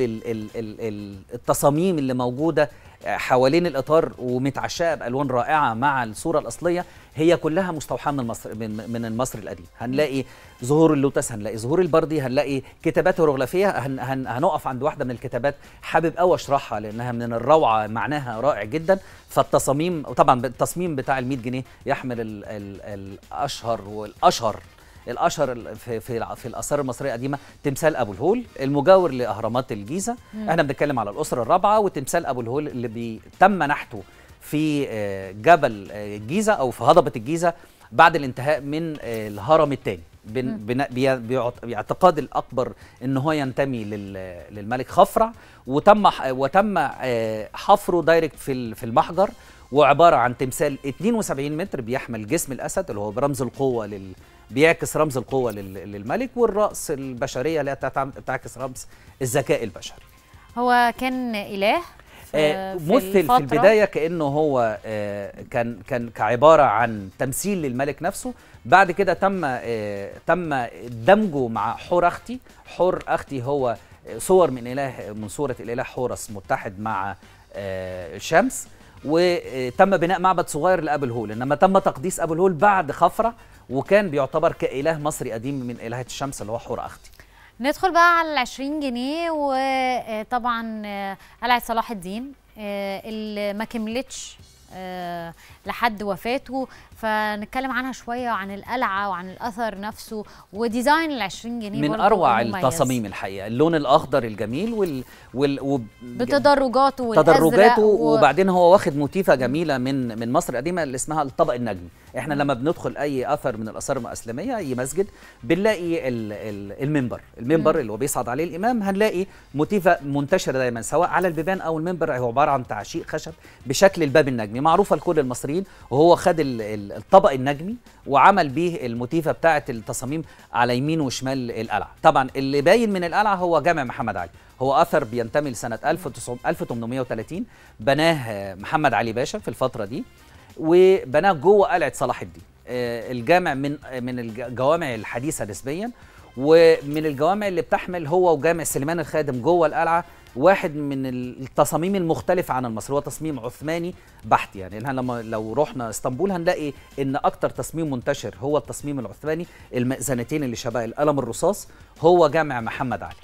التصاميم اللي موجوده حوالين الاطار ومتعشقه بالوان رائعه مع الصوره الاصليه، هي كلها مستوحاه من مصر، من من المصري القديم. هنلاقي زهور اللوتس، هنلاقي زهور البردي، هنلاقي كتابات هيروغليفيه. هن هن هنقف عند واحده من الكتابات حابب قوي اشرحها لانها من الروعه، معناها رائع جدا. فالتصاميم طبعا التصميم بتاع ال100 جنيه يحمل ال ال الاشهر والاشهر الاشهر في في, في الاثار المصريه القديمه. تمثال ابو الهول المجاور لاهرامات الجيزه، مم. احنا بنتكلم على الاسره الرابعه، وتمثال ابو الهول اللي تم نحته في جبل الجيزه او في هضبه الجيزه بعد الانتهاء من الهرم الثاني، باعتقاد الاكبر ان هو ينتمي للملك خفرع، وتم وتم حفره دايركت في في المحجر، وعباره عن تمثال اتنين وسبعين متر بيحمل جسم الاسد اللي هو برمز القوه لل بيعكس رمز القوه للملك، والراس البشريه اللي بتعكس رمز الذكاء البشري. هو كان إله في مثل في البداية كأنه هو كان كان كعبارة عن تمثيل للملك نفسه. بعد كده تم تم دمجه مع حور أختي. حور أختي هو صور من إله من صورة الإله حورس متحد مع الشمس. وتم بناء معبد صغير لأبل هول، إنما تم تقديس أبل هول بعد خفرع، وكان بيعتبر كإله مصري قديم من إلهة الشمس اللي هو حور أختي. ندخل بقى على العشرين جنيه، وطبعا قلعة صلاح الدين اللي ما كملتش لحد وفاته، فنتكلم عنها شويه وعن القلعه وعن الاثر نفسه وديزاين العشرين جنيه. من اروع التصاميم الحقيقه، اللون الاخضر الجميل وال, وال... وب... بتدرجاته والازرق و... وبعدين هو واخد موتيفه جميله من من مصر القديمه اللي اسمها الطبق النجمي. احنا لما بندخل اي اثر من الاثار الاسلاميه، اي مسجد، بنلاقي ال... ال... المنبر المنبر م. اللي هو بيصعد عليه الامام، هنلاقي موتيفه منتشره دايما سواء على البيبان او المنبر، هو عباره عن تعشيق خشب بشكل الباب النجمي، معروفه لكل المصريين. وهو خد ال... الطبق النجمي وعمل بيه الموتيفه بتاعه التصاميم على يمين وشمال القلعه. طبعا اللي باين من القلعه هو جامع محمد علي، هو اثر بينتمي لسنه ألف وثمانمائة وثلاثين، بناه محمد علي باشا في الفتره دي، وبناه جوه قلعه صلاح الدين. الجامع من من الجوامع الحديثه نسبيا، ومن الجوامع اللي بتحمل هو وجامع سليمان الخادم جوه القلعه واحد من التصاميم المختلفة عن المصري، هو تصميم عثماني بحت. يعني لما لو رحنا اسطنبول هنلاقي ان اكتر تصميم منتشر هو التصميم العثماني، المأذنتين اللي شبه القلم الرصاص هو جامع محمد علي.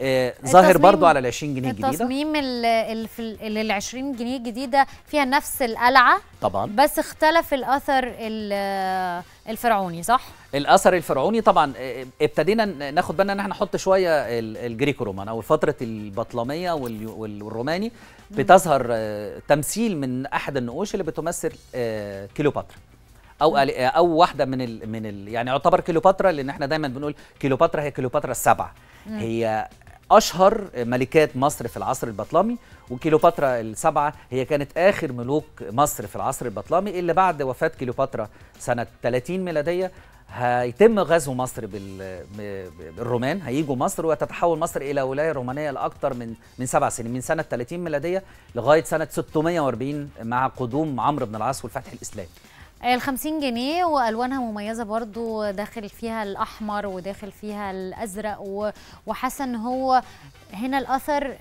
آه ظاهر برضو على ال عشرين جنيه الجديده. التصميم اللي ال عشرين جنيه الجديده فيها نفس القلعه طبعا، بس اختلف الاثر الفرعوني، صح؟ الاثر الفرعوني طبعا ابتدينا ناخد بالنا ان احنا نحط شويه الجريكو رومان او فتره البطلميه والروماني، بتظهر تمثيل من احد النقوش اللي بتمثل كيلوباترا او او واحده من ال من ال يعني يعتبر كيلوباترا، لان احنا دايما بنقول كيلوباترا هي كيلوباترا السبعه، هي أشهر ملكات مصر في العصر البطلمي، وكيلوباترا السبعة هي كانت آخر ملوك مصر في العصر البطلمي، اللي بعد وفاة كيلوباترا سنة ثلاثين ميلادية هيتم غزو مصر بالرومان، هيجوا مصر وتتحول مصر إلى ولاية رومانية لأكثر من من سبع سنين، من سنة ثلاثين ميلادية لغاية سنة ستمائة وأربعين مع قدوم عمرو بن العاص والفتح الإسلامي. الخمسين جنيه وألوانها مميزة برضو، داخل فيها الأحمر وداخل فيها الأزرق، وحاسة إن هو هنا الأثر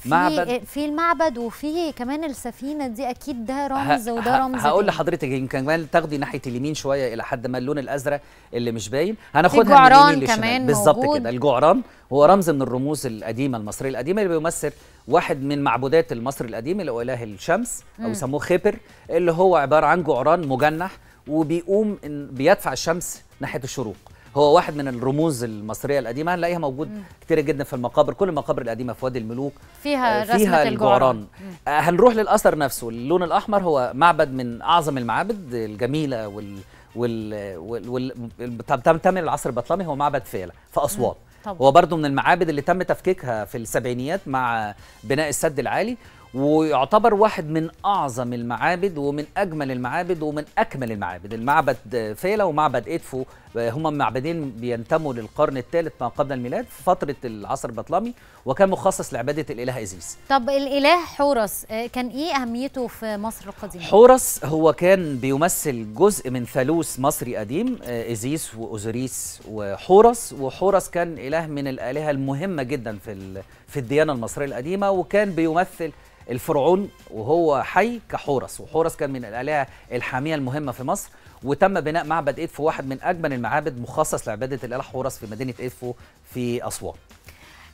في في المعبد، وفي كمان السفينة دي، أكيد ده رمز وده رمز. هقول لحضرتك يمكن كمان تاخدي ناحية اليمين شوية إلى حد ما اللون الأزرق اللي مش باين، هناخدها من اليمين للشمال بالظبط كده. الجعران هو رمز من الرموز القديمة المصرية القديمة، اللي بيمثل واحد من معبودات المصري القديم اللي هو إله الشمس أو يسموه خبر، اللي هو عبارة عن جعران مجنح وبيقوم بيدفع الشمس ناحية الشروق. هو واحد من الرموز المصرية القديمة، هنلاقيها موجود مم. كتير جدا في المقابر، كل المقابر القديمة في وادي الملوك فيها فيها رسمة الجعران. هنروح للأثر نفسه، اللون الأحمر هو معبد من أعظم المعابد الجميلة وال وال وال تم العصر البطلمي، هو معبد فيلة في أسوان. طبعا. هو برضو من المعابد اللي تم تفكيكها في السبعينيات مع بناء السد العالي، ويعتبر واحد من أعظم المعابد ومن أجمل المعابد ومن أكمل المعابد. المعبد فيلة ومعبد إدفو هما معبدين بينتموا للقرن الثالث ما قبل الميلاد في فترة العصر البطلمي، وكان مخصص لعبادة الإله إزيس. طب الإله حورس كان إيه أهميته في مصر القديمة؟ حورس هو كان بيمثل جزء من ثالوث مصري قديم، إزيس وأوزوريس وحورس، وحورس كان إله من الآلهة المهمة جدا في في الديانة المصرية القديمة، وكان بيمثل الفرعون وهو حي كحورس، وحورس كان من الآلهة الحامية المهمة في مصر، وتم بناء معبد إدفو واحد من أجمل المعابد مخصص لعبادة الإله حورس في مدينة إدفو في أسوان.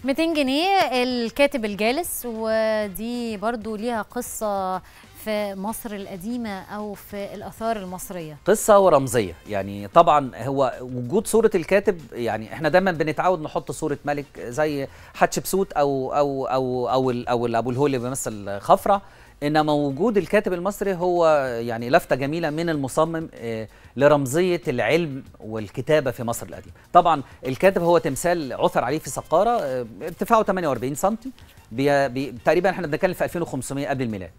مئتين جنيه الكاتب الجالس، ودي برضو ليها قصة في مصر القديمة أو في الآثار المصرية، قصة ورمزية. يعني طبعا هو وجود صورة الكاتب، يعني احنا دايما بنتعود نحط صورة ملك زي حتشبسوت أو أو أو أو, أو, أو أبو الهول اللي بيمثل خفرع، إنما وجود الكاتب المصري هو يعني لفتة جميلة من المصمم لرمزية العلم والكتابة في مصر القديمة. طبعا الكاتب هو تمثال عثر عليه في سقارة ارتفاعه ثمانية وأربعين سنتي، بي... بي... تقريبا احنا بنتكلم في ألفين وخمسمائة قبل الميلاد.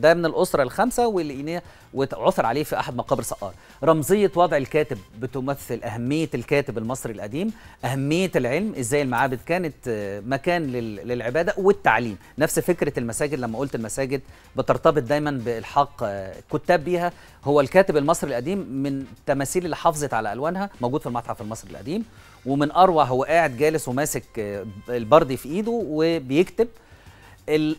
ده من الاسره الخمسه واللي وعثر عليه في احد مقابر سقار. رمزيه وضع الكاتب بتمثل اهميه الكاتب المصري القديم، اهميه العلم، ازاي المعابد كانت مكان للعباده والتعليم. نفس فكره المساجد، لما قلت المساجد بترتبط دايما بالحاق الكتاب بيها، هو الكاتب المصري القديم من التماثيل اللي حافظت على الوانها موجود في المتحف المصري القديم. ومن اروع هو قاعد جالس وماسك البردي في ايده وبيكتب.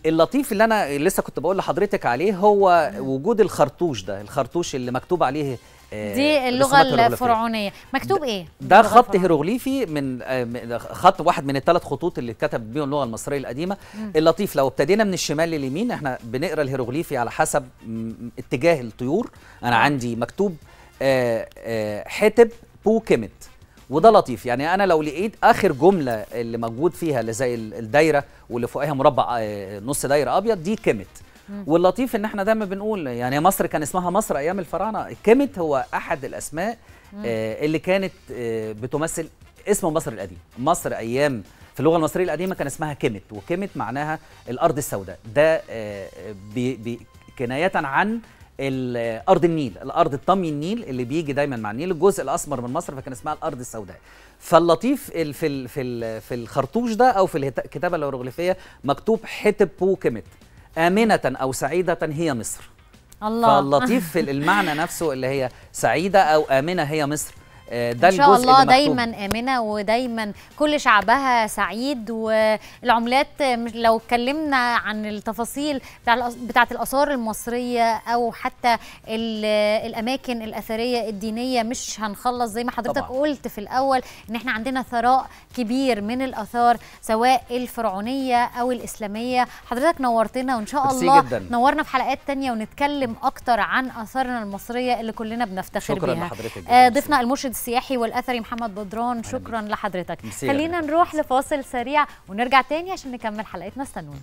اللطيف اللي انا لسه كنت بقول لحضرتك عليه هو وجود الخرطوش ده، الخرطوش اللي مكتوب عليه دي اللغه الفرعونيه، مكتوب ايه ده؟ خط هيروغليفي، من خط واحد من الثلاث خطوط اللي اتكتب بيهم اللغه المصريه القديمه. مم. اللطيف لو ابتدينا من الشمال لليمين احنا بنقرا الهيروغليفي على حسب اتجاه الطيور. انا عندي مكتوب حتب بو كمت، وده لطيف. يعني انا لو لقيت اخر جمله اللي موجود فيها اللي زي الدايره واللي فوقها مربع نص دايره ابيض دي كمت. واللطيف ان احنا دايما بنقول يعني مصر كان اسمها مصر ايام الفراعنه، كمت هو احد الاسماء اللي كانت بتمثل اسم مصر القديم. مصر ايام في اللغه المصريه القديمه كان اسمها كمت، وكمت معناها الارض السوداء، ده كنايه عن الارض النيل، الارض الطمي النيل اللي بيجي دايما مع النيل، الجزء الاسمر من مصر، فكان اسمها الارض السوداء. فاللطيف في ال في ال في الخرطوش ده او في الكتابه الهيروغليفيه مكتوب حتب بو كمت، آمنة أو سعيدة هي مصر. الله. فاللطيف في المعنى نفسه اللي هي سعيدة أو آمنة هي مصر، ده الجزء اللي مكتوب. إن شاء الله دايما آمنة ودايما كل شعبها سعيد. والعملات لو اتكلمنا عن التفاصيل بتاعة الآثار المصرية أو حتى الأماكن الأثرية الدينية مش هنخلص، زي ما حضرتك طبعا قلت في الأول إن إحنا عندنا ثراء كبير من الآثار سواء الفرعونية أو الإسلامية. حضرتك نورتنا، وإن شاء الله جداً نورنا في حلقات تانية ونتكلم أكتر عن آثارنا المصرية اللي كلنا بنفتخر شكراً بيها. شكرا. ضيفنا المرشد السياحي والأثري محمد بدران، شكرا لحضرتك. خلينا نروح لفاصل سريع ونرجع تاني عشان نكمل حلقتنا، استنونا.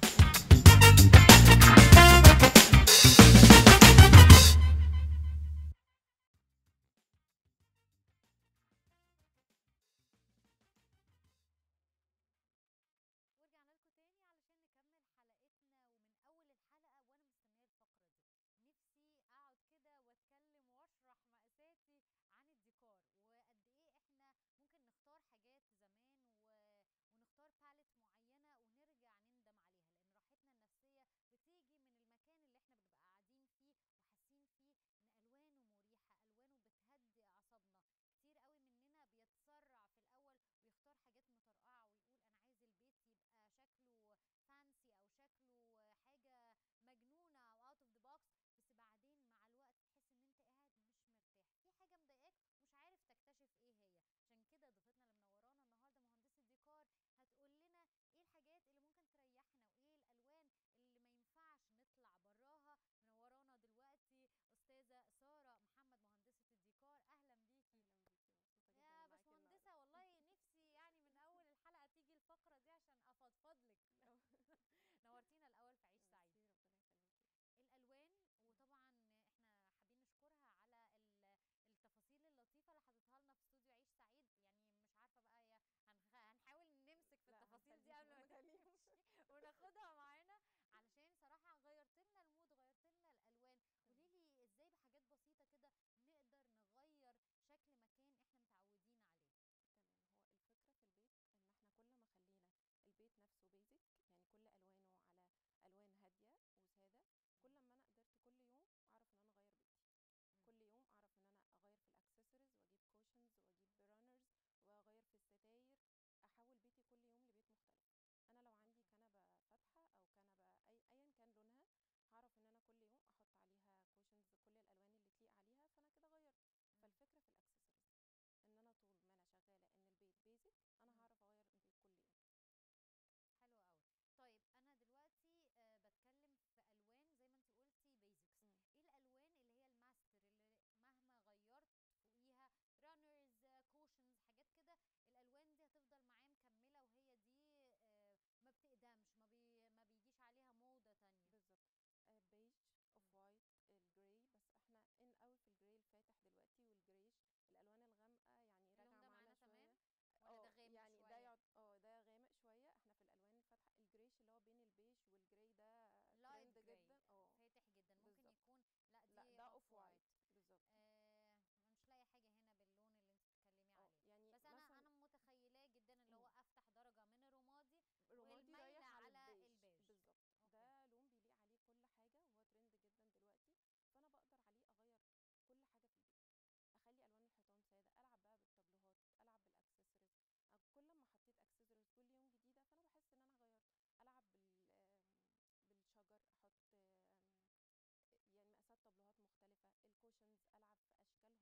بروبورشنز، العب في اشكالهم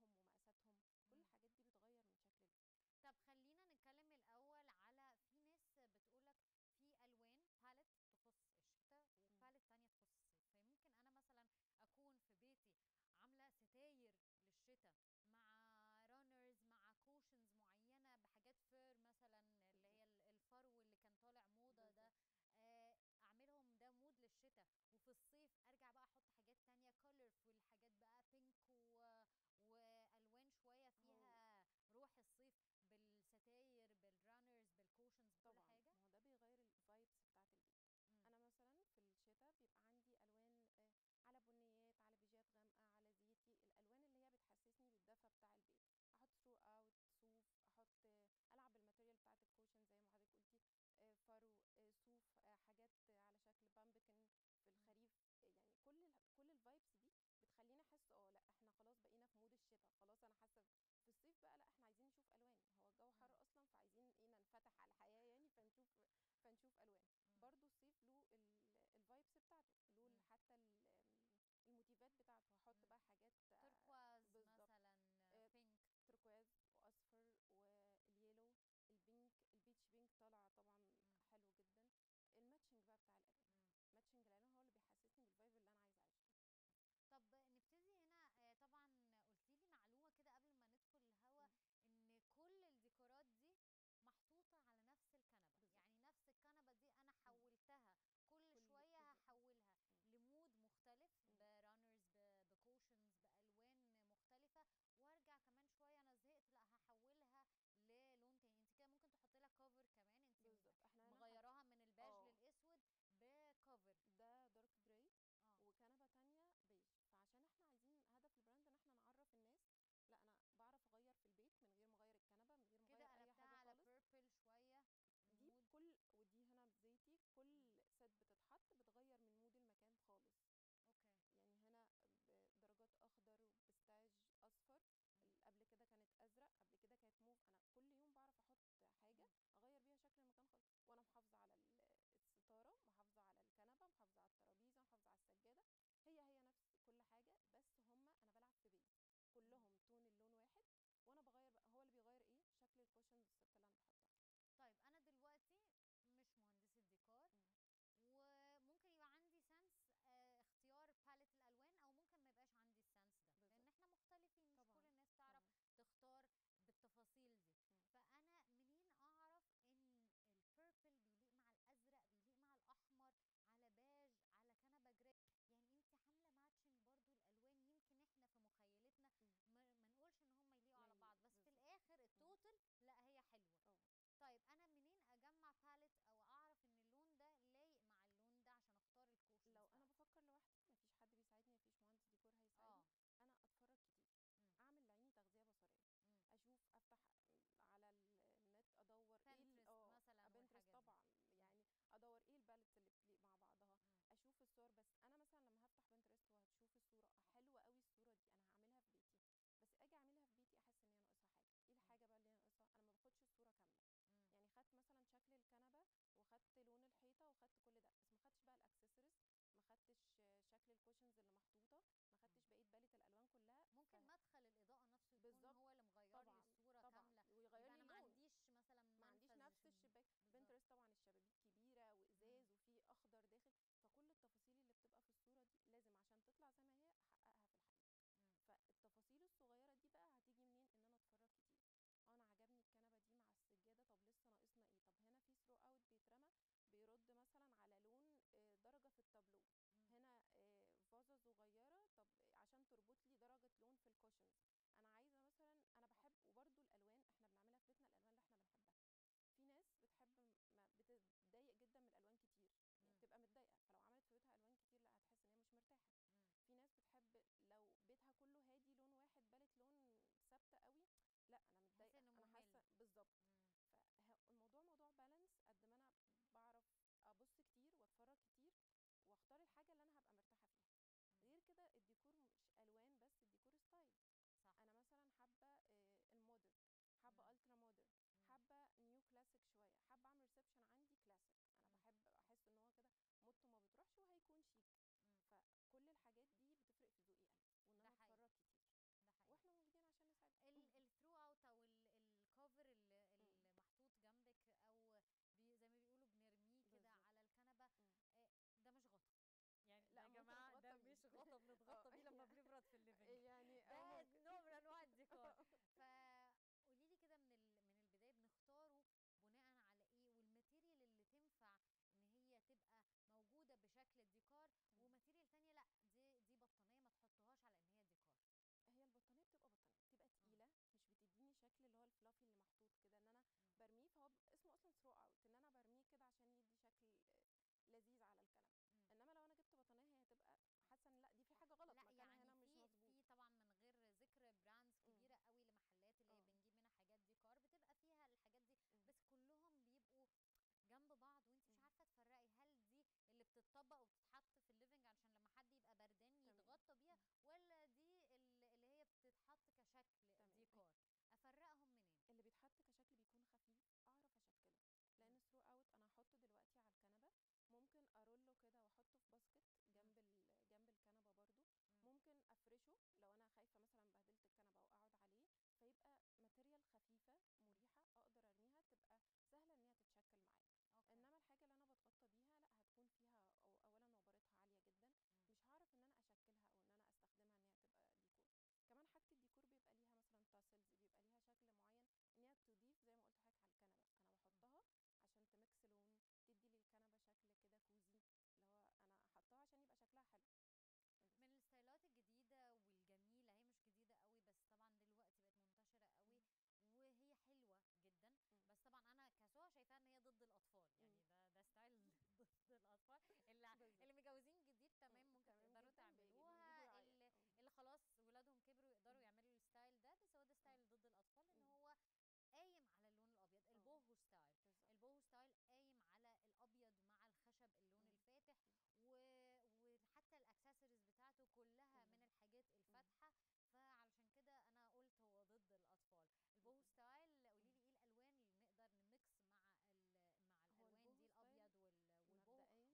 ومقاساتهم، كل الحاجات دي بتغير من شكل البيت. طب خلينا نتكلم الاول على في ناس بتقولك في الوان باليت تخص الشتاء وباليت ثانيه تخص الصيف، فممكن انا مثلا اكون في بيتي عامله ستاير للشتاء مع رانرز مع كوشنز معينه بحاجات فير مثلا اللي هي الفرو اللي كان طالع موضه ده، اعملهم ده مود للشتاء، وفي الصيف ارجع بقى احط حاجات تانية كولرفول، حاجات بقى بينك و... والوان شويه فيها روح الصيف بالستاير بالرانرز بالكوشنز بكل طبعاً. حاجه طبعا هو ده بيغير الفايبس بتاعه البيت. مم. انا مثلا في الشتاء بيبقى عندي الوان على بنيات على بيجات غامقه على زيتي، الالوان اللي هي بتحسسني بالدفى بتاع البيت، احط سو اوت صوف، احط العب بالماتيريال بتاعه الكوشن زي ما حضرتك قلتي، فرو صوف، حاجات على شكل بامبكن في الخريف، يعني كل كل الفايبس دي بتخليني احس اه لا احنا خلاص بقينا في مود الشتاء، خلاص انا حاسه في الصيف بقى لا احنا عايزين نشوف الوان، هو الجو حر اصلا فعايزين ايه ننفتح على الحياه يعني، فنشوف فنشوف الوان. برضو الصيف له الفايبس بتاعته، له حتى الموتيفات بتاعته، هحط بقى حاجات تركواز مثلا بينك تركواز واصفر واليلو البينك البيتش بينك طالع طبعا مم. حلو جدا. الماتشنج بقى بتاع الالوان، ماتشنج الالوان هو اللي بيحسسني بالفايب اللي انا عايزه اعيشه. طب نبتدي هنا طبعا قلتي لي معلومه كده قبل ما ندخل الهوا ان كل الديكورات دي محطوطه على نفس الكنبه بالزبط. يعني نفس الكنبه دي انا حولتها كل, كل شويه هحولها لمود مختلف برانرز بكوشنز بالوان مختلفه، وارجع كمان شويه انا زهقت لا هحولها للون تاني. انت كده ممكن تحطي لها كفر كمان، انت مغيراها من البيج للاسود بكفر ده دارك جراي وكنبه ثانيه بيج، فعشان احنا عايزين هدف البراند ان احنا نعرف الناس لا انا بعرف اغير في البيت من غير ما اغير الكنبه من غير ما اغير اي حاجه خالص. كده بيربل شويه دي كل ودي هنا بزيتي، كل سد بتتحط بتغير من مود المكان خالص. اوكي يعني هنا بدرجات اخضر وبستاج اصفر، قبل كده كانت ازرق، قبل كده كانت موف، انا كل يوم بعرف احط حاجه اغير بيها شكل المكان خالص، وانا محافظه على الستاره محافظه على الكنبه محافظه على الترابيزه محافظه على السجاده، هي هي نفس كل حاجه، بس هم انا بلعب في بيج كلهم تون اللون واحد، وانا بغير بقى هو اللي بيغير ايه شكل الكوشنز السته اللي انا بحطها. طيب انا دلوقتي مش مهندسه ديكور وممكن يبقى عندي سنس آه اختيار باليت الالوان، او ممكن ما يبقاش عندي السنس ده بالضبط. لان احنا مختلفين مش طبعًا. كل الناس تعرف طبعًا. تختار بالتفاصيل دي. م. فانا منين اعرف ان البيربل بيليق مع الازرق بيليق مع الاحمر على باج على كنبه جراي؟ يعني انت عامله ماتشنج برضو الالوان، يمكن احنا في مخيلتنا ما نقولش ان هم يليقوا على بعض بس بالضبط. في الاخر التوتال لا هي حلوه. أوه. طيب انا منين اجمع باليت او اعرف ان اللون ده لايق مع اللون ده عشان اختار الكوشن؟ لو انا بفكر لوحدي مفيش حد بيساعدني، مفيش مهندس ديكور هيساعدني. أوه. انا اتفرج كتير، م. اعمل لعيني تغذيه بصريه، م. اشوف افتح على النت ادور ايه اه بنترست طبعا يعني ادور ايه الباليتس اللي بتليق مع بعضها، م. اشوف الصور. بس انا مثلا لما هفتح بنترست وهتشوف الصوره حلوه قوي الصوره دي انا هعملها في بيتي، بس اجي اعملها في بيتي احس ان هي ناقصها حاجه. ايه الحاجه بقى اللي هي ناقصها؟ انا ما باخدش الصوره كامله، م. يعني خدت مثلا شكل الكنبه وخدت لون الحيطه وخدت كل ده، بس ما خدتش بقى الاكسسوارز، ما خدتش شكل الكوشنز اللي محطوطه، ما خدتش بقيه باليت الالوان كلها. ممكن ف... مدخل الاضاءه نفسه يكون هو اللي مغير لي الصوره كامله ويغير لي اللون، ما عنديش مثلا ما عنديش نفس الشباك بنترست طبعا الشبابيك كبيره وازاز وفي اخضر داخل، فكل التفاصيل اللي بتبقى في الصوره دي لازم عشان تطلع زي ما هي احققها في الحقيقه. فالتفاصيل الصغيره دي بقى هتيجي منين؟ ان انا اتفرج كتير. انا عجبني الكنبه دي مع السجاده، طب لسه ناقصنا ايه؟ طب هنا في ثرو اوت بيترمى بيرد مثلا على لون درجه في التابلو، هنا فازه صغيره طب عشان تربط لي درجه لون في الكوشنز. انا عايزه مثلا انا بحب، وبرده الالوان احنا بنعملها في بيتنا الالوان اللي احنا بنحبها. في ناس بتحب بتضايق جدا من الالوان كتير، يعني بتبقى متضايقه، فلو عملت في بيتها الوان كتير لا هتحس ان هي مش مرتاحه. في ناس بتحب لو بيتها كله هادي لون واحد باليت لون ثابته قوي، لا انا متضايقه انا حاسه بالظبط. فالموضوع موضوع بالانس، قد ما انا بعرف ابص كتير واتفرج كتير واختار الحاجه اللي انا هبقى مرتاحه فيها. غير كده الديكور مش الوان بس، الديكور ستايل. صح. انا مثلا حابه المودرن، حابه الترا مودرن، حابه نيو كلاسيك شويه، حابه اعمل ريسبشن عندي كلاسيك، انا بحب احس ان هو كده موته ما بتروحش وهيكون شيك. فكل الحاجات دي بتفرق في ذوقي انا، وان انا اتفرج كتير. الشكل اللي محطوط كده ان انا برميه، فهو اسمه اصلا ثرو اوت، ان انا برميه كده عشان يدي شكل لذيذ على الكلام. مم. انما لو انا جبت بطانيه هي هتبقى حاسه ان لا دي في حاجه غلط، لا يعني هنا مش مظبوط. في طبعا من غير ذكر براندز كبيره مم. قوي لمحلات اللي هي بنجيب منها حاجات ديكار بتبقى فيها الحاجات دي، مم. بس كلهم بيبقوا جنب بعض وانت مش عارفه تفرقي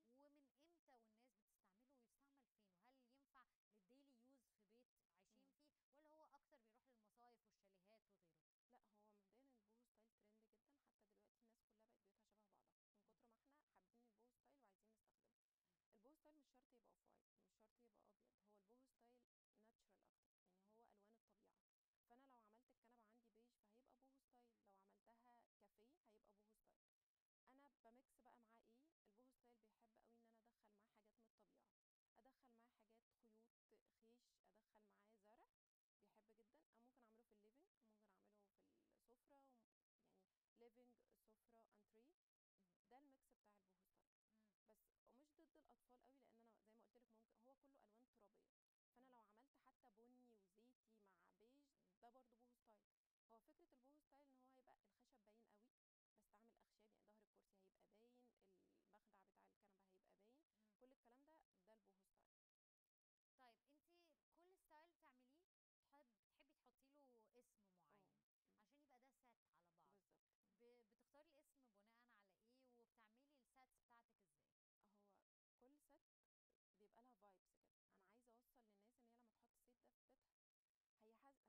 هل دي اللي بتطبق وبتتحط في الليفنج عشان لما حد يبقى بردان يتغطى بيها، ولا دي اللي هي بتتحط كشكل ديكور. افرقهم منين؟ اللي بيتحط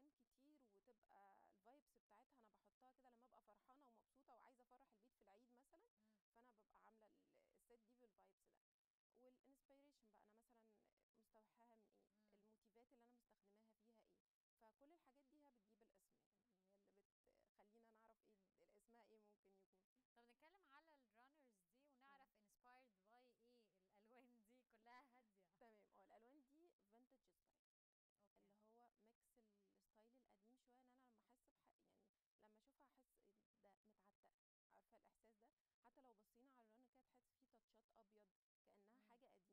كشكل بيكون خفيف اعرف اشكله، لان الثرو اوت انا هحطه دلوقتي على الكنبه، ممكن اروله كده واحطه في باسكت جنب جنب الكنبه برده، ممكن افرشه لو انا خايفه مثلا بهدلت الكنبه واقعد عليه، فيبقى ماتيريال خفيفه مريحه اقدر ارميها تبقى سهله ان هي تتشكل معايا. انما الحاجه اللي انا بتغطى بيها لا هتكون فيها أو اولا وبرتها عاليه جدا، مم. مش هعرف ان انا اشكلها او ان انا استخدمها ان هي تبقى ديكور. كمان حاجه الديكور بيبقى ليها مثلا تاسلز، بيبقى ليها شكل معين ان هي تضيف زي ما قلت لحضرتك على الكنبه، انا بحطها مم. عشان تمكس لون، تدي للكنبه شكل كده كوزي، اللي هو انا حطها عشان يبقى شكلها حلو. من الستايلات الجديده والجميله، هي مش جديده قوي بس طبعا دلوقتي بقت منتشره قوي وهي حلوه جدا، بس طبعا انا كسوها شايفاها ان هي ضد الاطفال، يعني ده ده ستايل ضد الاطفال. اللي اللي متجوزين جديد تمام ممكن تقدروا تعملوها، اللي, اللي خلاص ولادهم كبروا يقدروا يعملوا الستايل ده، بس هو ده ستايل ضد الاطفال ان هو قايم على اللون الابيض. البوهو ستايل،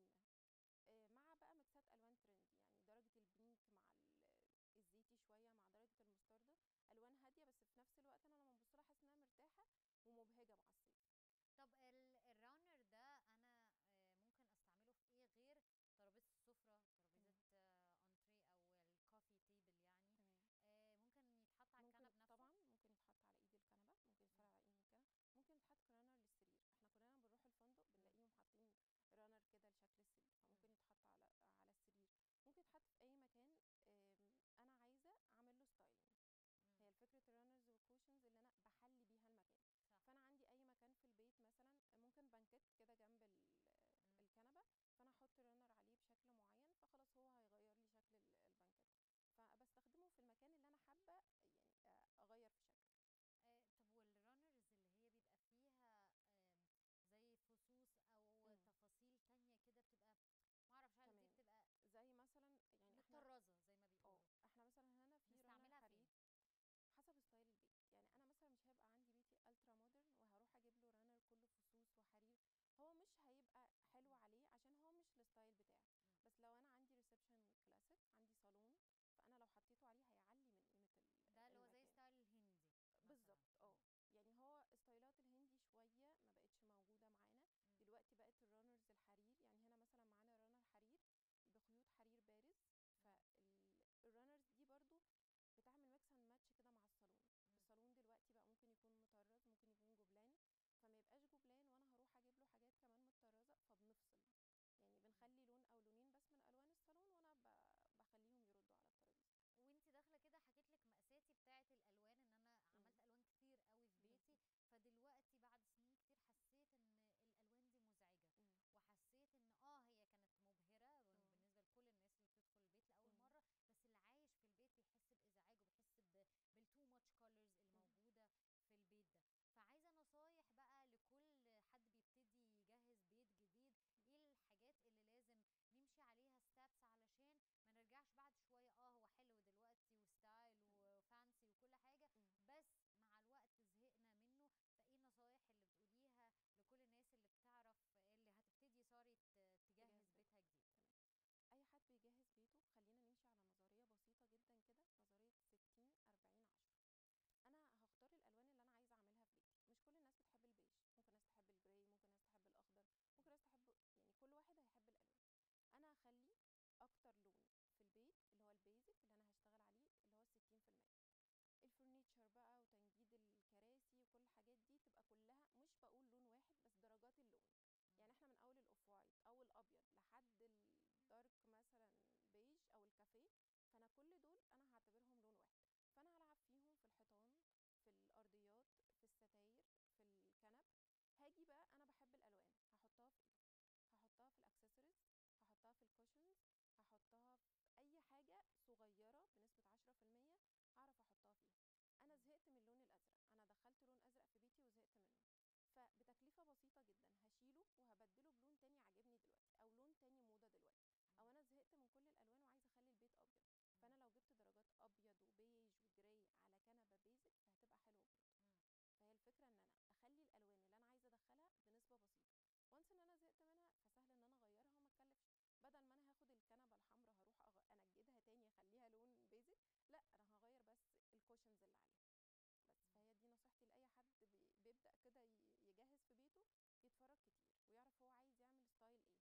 البوهو ستايل قايم على الابيض مع الخشب اللون الفاتح، وحتى الاكسسوارز بتاعته كلها من الحاجات الفاتحه، فعلشان كده انا قلت هو ضد الاطفال. البوهو ستايل قولي لي ايه الالوان اللي نقدر نمكس مع مع الالوان دي، الابيض والبوهو، ومن امتى والناس بتستعمله ويستعمل فين، وهل ينفع للديلي يوز في بيت عايشين فيه ولا هو اكتر بيروح للمصايف والشاليهات وغيره؟ لا هو مبدئيا البوهو ستايل ترند جدا، حتى دلوقتي الناس كلها بقت بيوتها شبه بعضها من كتر ما احنا حابين البوهو ستايل وعايزين نستخدمه. البوهو ستايل مش شرط يبقى اوف وايت، مش شرط يبقى ابيض، هو البوهو ستايل ناتشرال اكتر، يعني هو الوان الطبيعه. فانا لو عملت الكنبه عندي بيج فهيبقى بوهو ستايل، لو عملتها كافيه هيبقى بوهو ستايل. انا بميكس بقى معاه ايه؟ البوهو ستايل بيحب قوي ان انا ادخل معاه حاجات من الطبيعه، ادخل معاه حاجات خيوط خيش، ادخل معاه زرع، بيحب جدا. ممكن اعمله في الليفنج، ممكن اعمله في السفره، يعني ليفنج سفره انتري، ده الميكس بتاع البوهو ستايل. بس مش ضد الاطفال قوي، لان انا زي ما قلت لك ممكن هو كله الوان ترابيه، فانا لو عملت حتى بني وزيتي مع بيج ده برده بوهو ستايل. هو فكره البوهو ستايل ان هو هيبقى الخشب باين قوي، بستعمل اخشاب، يعني ظهر الكرسي هيبقى باين، المخدع بتاع الكنبه هيبقى باين، مم. كل الكلام ده ده البوهو ستايل. طيب انت كل ستايل بتعمليه بتحبي تحطي له اسم معين عشان يبقى ده سات على بعض بالظبط، بتختاري الاسم بناء على ايه وبتعملي الساتس بتاعتك ازاي؟ هو كل سات بيبقى لها فايبس كده، انا عايزه اوصل للناس ان هي لما تحط السيت ده في بيتها هي هتحس بايه؟ هتحس مثلا براحه، الوان ازرقات كده مع اخضر فالدنيا هتبقى هاديه قوي، فانا عامله السيت دي لحد بيحب الالوان الهاديه. عايزه بقى سيت فيها الوان كتير وتبقى الفايبس بتاعتها انا بحطها كده لما ابقى فرحانه ومبسوطه وعايزه افرح البيت في العيد مثلا، فانا ببقى عامله السيت دي بالفايبس ده. والانسبيريشن بقى انا مثلا مستوحاها من ايه، الموتيفات اللي انا مستخدماها فيها ايه، فكل الحاجات دي هي بتجيب الاسم، يعني هي اللي بتخلينا نعرف ايه الاسماء ايه ممكن يكون. طب نتكلم على الرانرز دي ونعرف انسبايرد باي ايه، الالوان دي كلها هاديه. تمام، اه الالوان دي فينتج ستايل، اللي هو ميكس الستايل القديم شويه، ان انا لما احس بحق يعني لما اشوفها احس ده متعتقه، عارفه الاحساس ده؟ حتى لو بصينا على الرن كده تحس فيه تاتشات ابيض كانها مم. حاجه قديمه، آه مع بقى ميكسات الوان ترند، يعني درجه البينك مع الزيتي شويه مع درجه المستردة، الوان هاديه بس في نفس الوقت انا لما ببص لها احس انها مرتاحه ومبهجه مع الصيف. طب الراونر ده انا ممكن استعمله في ايه غير ترابيزه السفره، ترابيزه انتري او الكوفي تيبل يعني؟ آه ممكن يتحط على الكنب نفسه طبعا، ممكن يتحط على ايد الكنبه، ممكن يتحط على ايد الكنبه، ممكن يتحط كرانر للسرير. احنا كلنا بنروح الفندق بنلاقيهم حاطين رانر كده لشكل السرير، فممكن يتحط على على السرير، ممكن يتحط في اي مكان. انا عايزه اعمل له ستايلنج، هي الفكره الرانرز والكوشنز اللي انا بحلي بيها المكان. صح. فانا عندي اي مكان في البيت مثلا ممكن بانكيت كده جنب الكنبه، فانا احط رانر عليه بشكل معين فخلاص هو هيغير لي شكل البانكيت، فبستخدمه في المكان اللي انا حابه يعني اغير في شكله. آه طب والرانرز اللي هي بيبقى فيها آه زي فصوص او مش هيبقى حلو عليه عشان هو مش الستايل بتاعه. بس لو انا عندي ريسبشن كلاسيك، عندي صالون، فانا لو حطيته عليه هيعلي من قيمه ال ده اللي هو زي ستايل الهندي بالظبط. اه يعني هو ستايلات الهندي شويه ما بقتش موجوده معانا دلوقتي، بقت الرانرز الحرير. يعني هنا مثلا معانا رانر حرير بخيوط حرير بارز، فالرانرز دي برضو بتعمل ميكس اند ماتش كده مع الصالون. الصالون دلوقتي بقى ممكن يكون مطرز، ممكن يكون جبلان، فما يبقاش جبلان وانا هروح اجيب له حاجات كمان متطرزه، فبنفصل يعني بنخلي لون او لونين بس من الوان الصالون وانا بخليهم يردوا على الترابيزه. وانت داخله كده حكيت لك مقاساتي بتاعه الالوان، ان انا عملت الوان كتير قوي في بيتي، فدلوقتي بعد سنين كتير حسيت ان الالوان دي مزعجه، وحسيت ان اه هي كانت مبهره بالنسبه لكل الناس اللي بتدخل البيت لاول مره، بس اللي عايش في البيت بيحس بازعاج وبيحس بالتو ماتش كولرز الموجوده في البيت ده. فعايزه نصايح بقى لكل حد بيبتدي يجهز بيت جديد، ايه الحاجات اللي لازم نمشي عليها ستابس علشان ما نرجعش بعد شويه اه هو حلو دلوقتي وستايل وفانسي وكل حاجه، بس مع الوقت زهقنا منه، فايه النصايح اللي بتقوليها لكل الناس اللي بتعرف اللي هتبتدي صارت تجهز بيتها جديد؟ تمام. اي حد بيجهز بيته خلينا نمشي على نظريه بسيطه جدا كده، نظريه ستين أربعين عشرة. انا هختار الالوان اللي انا عايزه اعملها في بيتي. مش كل الناس بتحب البيج، ممكن ناس تحب الجراي، ممكن ناس تحب الاخضر، ممكن ناس تحب، يعني كل واحد هيحب الالوان. انا هخلي اكتر لون في البيت اللي هو البيزك اللي انا هشتغل عليه اللي هو ستين في المية. الفرنيتشر بقى وتنجيد الكراسي وكل الحاجات دي تبقى كلها، مش بقول لون واحد بس، درجات اللون. يعني احنا من اول الاوف وايت او الابيض لحد الدارك مثلا بيج او الكافيه، فانا كل دول انا هعتبرهم لون واحد، فانا هلعب فيهم في الحيطان، في الارضيات، في الستاير، في الكنب. هاجي بقى انا بحب الالوان هحطها في ايه، هحطها في الاكسسوارز، هحطها في الكوشنز، هحطها في اي حاجه صغيره بنسبه عشرة في المية هعرف احطها فيها. انا زهقت من اللون الازرق، انا دخلت لون ازرق في بيتي وزهقت منه، فبتكلفه بسيطه جدا هشيله وهبدله بلون تاني عاجبني دلوقتي، او لون تاني موضه دلوقتي، او انا زهقت من كل الالوان وعايزه اخلي البيت ابيض، فانا لو جبت درجات ابيض وبيج وجراي على كنبه بيزك فهتبقى حلوه برضه. فهي الفكره ان انا اخلي الالوان اللي انا عايزه ادخلها بنسبه بسيطه، وانس ان انا زهقت منها فسهل ان انا اغيرها وما اتكلفش. بدل ما انا هاخد الكنبه الحمراء هروح أغ... انجدها تاني اخليها لون بيزك، لا انا هغير بس الكوشنز اللي عليها بس. فهي دي نصيحتي لاي حد بيبدا كده يجهز في بيته، يتفرج كتير ويعرف هو عايز يعمل ستايل ايه،